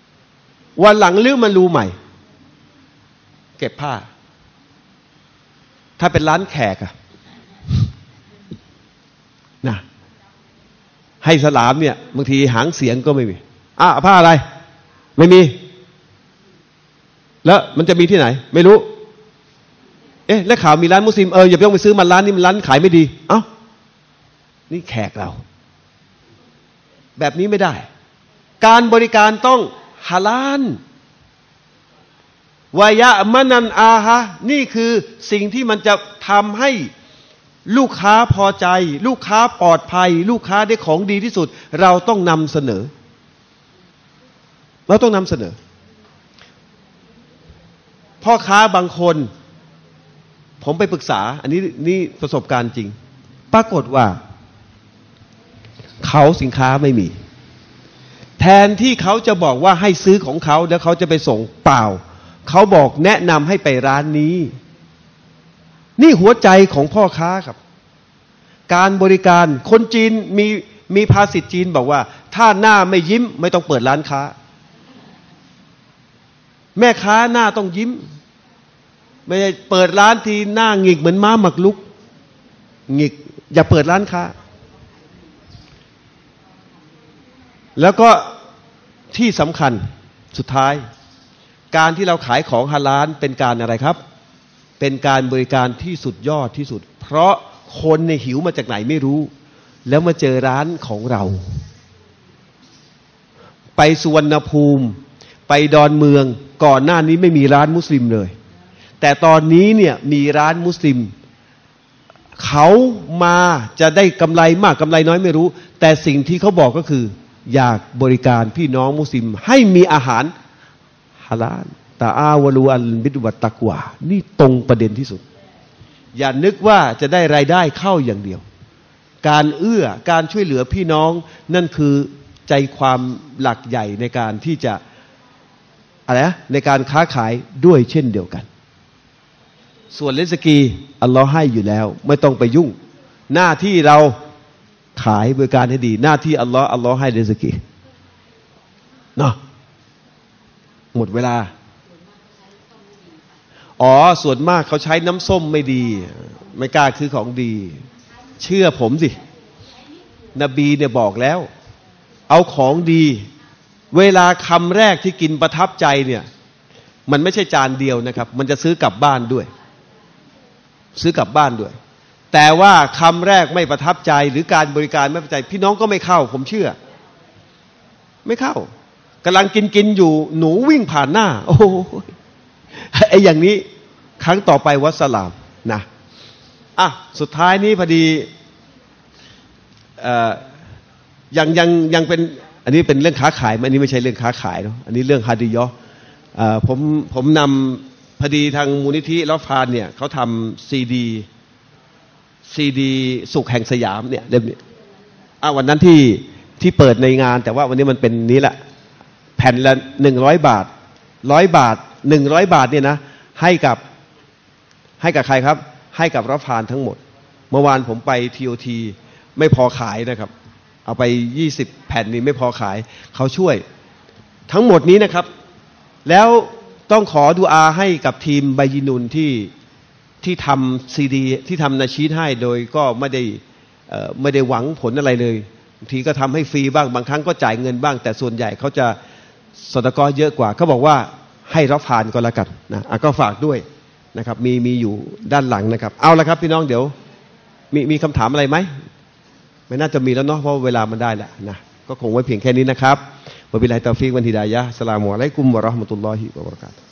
ำวันหลังลื้อมารูใหม่เก็บผ้าถ้าเป็นร้านแขกอะนะให้สลามเนี่ยบางทีหางเสียงก็ไม่มีอ่ะผ้าอะไรไม่มีแล้วมันจะมีที่ไหนไม่รู้เอ๊ะแล้วข่าวมีร้านมุสลิมเอออย่าไปต้องไปซื้อมันร้านนี้มันร้านขายไม่ดีเอ้านี่แขกเราแบบนี้ไม่ได้การบริการต้องฮาลาลวายะมะนันอาฮะนี่คือสิ่งที่มันจะทำให้ลูกค้าพอใจลูกค้าปลอดภัยลูกค้าได้ของดีที่สุดเราต้องนำเสนอเราต้องนำเสนอพ่อค้าบางคนผมไปปรึกษาอันนี้นี่ประสบการณ์จริงปรากฏว่าเขาสินค้าไม่มีแทนที่เขาจะบอกว่าให้ซื้อของเขาแล้วเขาจะไปส่งเปล่าเขาบอกแนะนำให้ไปร้านนี้นี่หัวใจของพ่อค้าครับการบริการคนจีนมีมีภาษิตจีนบอกว่าถ้าหน้าไม่ยิ้มไม่ต้องเปิดร้านค้าแม่ค้าหน้าต้องยิ้ม ไม่ได้เปิดร้านทีหน้าหงิกเหมือนม้าหมักลุกหงิกอย่าเปิดร้านค้าแล้วก็ที่สำคัญสุดท้ายการที่เราขายของฮาลาลเป็นการอะไรครับเป็นการบริการที่สุดยอดที่สุดเพราะคนในหิวมาจากไหนไม่รู้แล้วมาเจอร้านของเราไปสุวรรณภูมิไปดอนเมืองก่อนหน้านี้ไม่มีร้านมุสลิมเลยแต่ตอนนี้เนี่ยมีร้านมุสลิมเขามาจะได้กำไรมากกำไรน้อยไม่รู้แต่สิ่งที่เขาบอกก็คืออยากบริการพี่น้องมุสลิมให้มีอาหารฮาลาลตะอาวะลูอัลบิดวัตตักวานี่ตรงประเด็นที่สุดอย่านึกว่าจะได้รายได้เข้าอย่างเดียวการเอื้อการช่วยเหลือพี่น้องนั่นคือใจความหลักใหญ่ในการที่จะอะไรนะในการค้าขายด้วยเช่นเดียวกันส่วนริสกีอัลลอฮ์ให้อยู่แล้วไม่ต้องไปยุ่งหน้าที่เราขายบริการให้ดีหน้าที่อัลลอฮ์อัลลอฮ์ให้ริสกีเนาะหมดเวลาอ๋อส่วนมากเขาใช้น้ำส้มไม่ดีไม่กล้าซื้อของดีเชื่อผมสินบีเนี่ยบอกแล้วเอาของดีเวลาคำแรกที่กินประทับใจเนี่ยมันไม่ใช่จานเดียวนะครับมันจะซื้อกลับบ้านด้วยซื้อกลับบ้านด้วยแต่ว่าคำแรกไม่ประทับใจหรือการบริการไม่ประทับใจพี่น้องก็ไม่เข้าผมเชื่อไม่เข้ากำลังกินกินอยู่หนูวิ่งผ่านหน้าโอ้ยไอ้อย่างนี้ครั้งต่อไปวัดสลามนะอ่ะสุดท้ายนี้พอดียังยังยังเป็นอันนี้เป็นเรื่องค้าขายอันนี้ไม่ใช่เรื่องค้าขายเนาะอันนี้เรื่องฮาดิยอผมผมนำพอดีทางมูลนิธิลอฟานเนี่ยเขาทำซีดีซีดีสุขแห่งสยามเนี่ยเล่มนี้อ่ะวันนั้นที่ที่เปิดในงานแต่ว่าวันนี้มันเป็นนี้แหละแผ่นละหนึ่งร้อยบาทร้อยบาทหนึ่งร้อยบาทเนี่ยนะให้กับให้กับใครครับให้กับรับฟานทั้งหมดเมื่อวานผมไปทีโอทีไม่พอขายนะครับเอาไปยี่สิบแผ่นนี้ไม่พอขายเขาช่วยทั้งหมดนี้นะครับแล้วต้องขอดูอาให้กับทีมบายินุนที่ที่ทำซีดีที่ทำนาชีตให้โดยก็ไม่ได้ไม่ได้หวังผลอะไรเลยบางทีก็ทำให้ฟรีบ้างบางครั้งก็จ่ายเงินบ้างแต่ส่วนใหญ่เขาจะสตกอเยอะกว่าเขาบอกว่าให้รับฟานก็แล้วกันนะก็ฝากด้วยนะครับมีมีอยู่ด้านหลังนะครับเอาละครับพี่น้องเดี๋ยวมีมีคำถามอะไรไหมไม่น่าจะมีแล้วเนาะเพราะเวลามันได้แหละนะก็คงไว้เพียงแค่นี้นะครับวะบิลลาฮิตอฟิกวัลฮิดายะฮ์อัสสลามุอะลัยกุมวะเราะห์มะตุลลอฮิวะบะเราะกาตุฮ์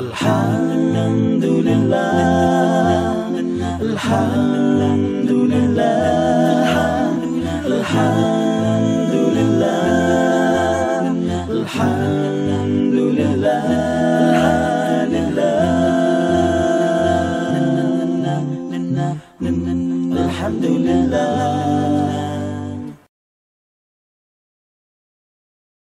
อัลฮัมดุลิลลาฮ์อัลฮัมดุลิลลาฮ์อัลฮัมดุลิลลาฮ์อัลฮัมดุลิลลาฮ์อัลฮัมดุลิลลาฮ์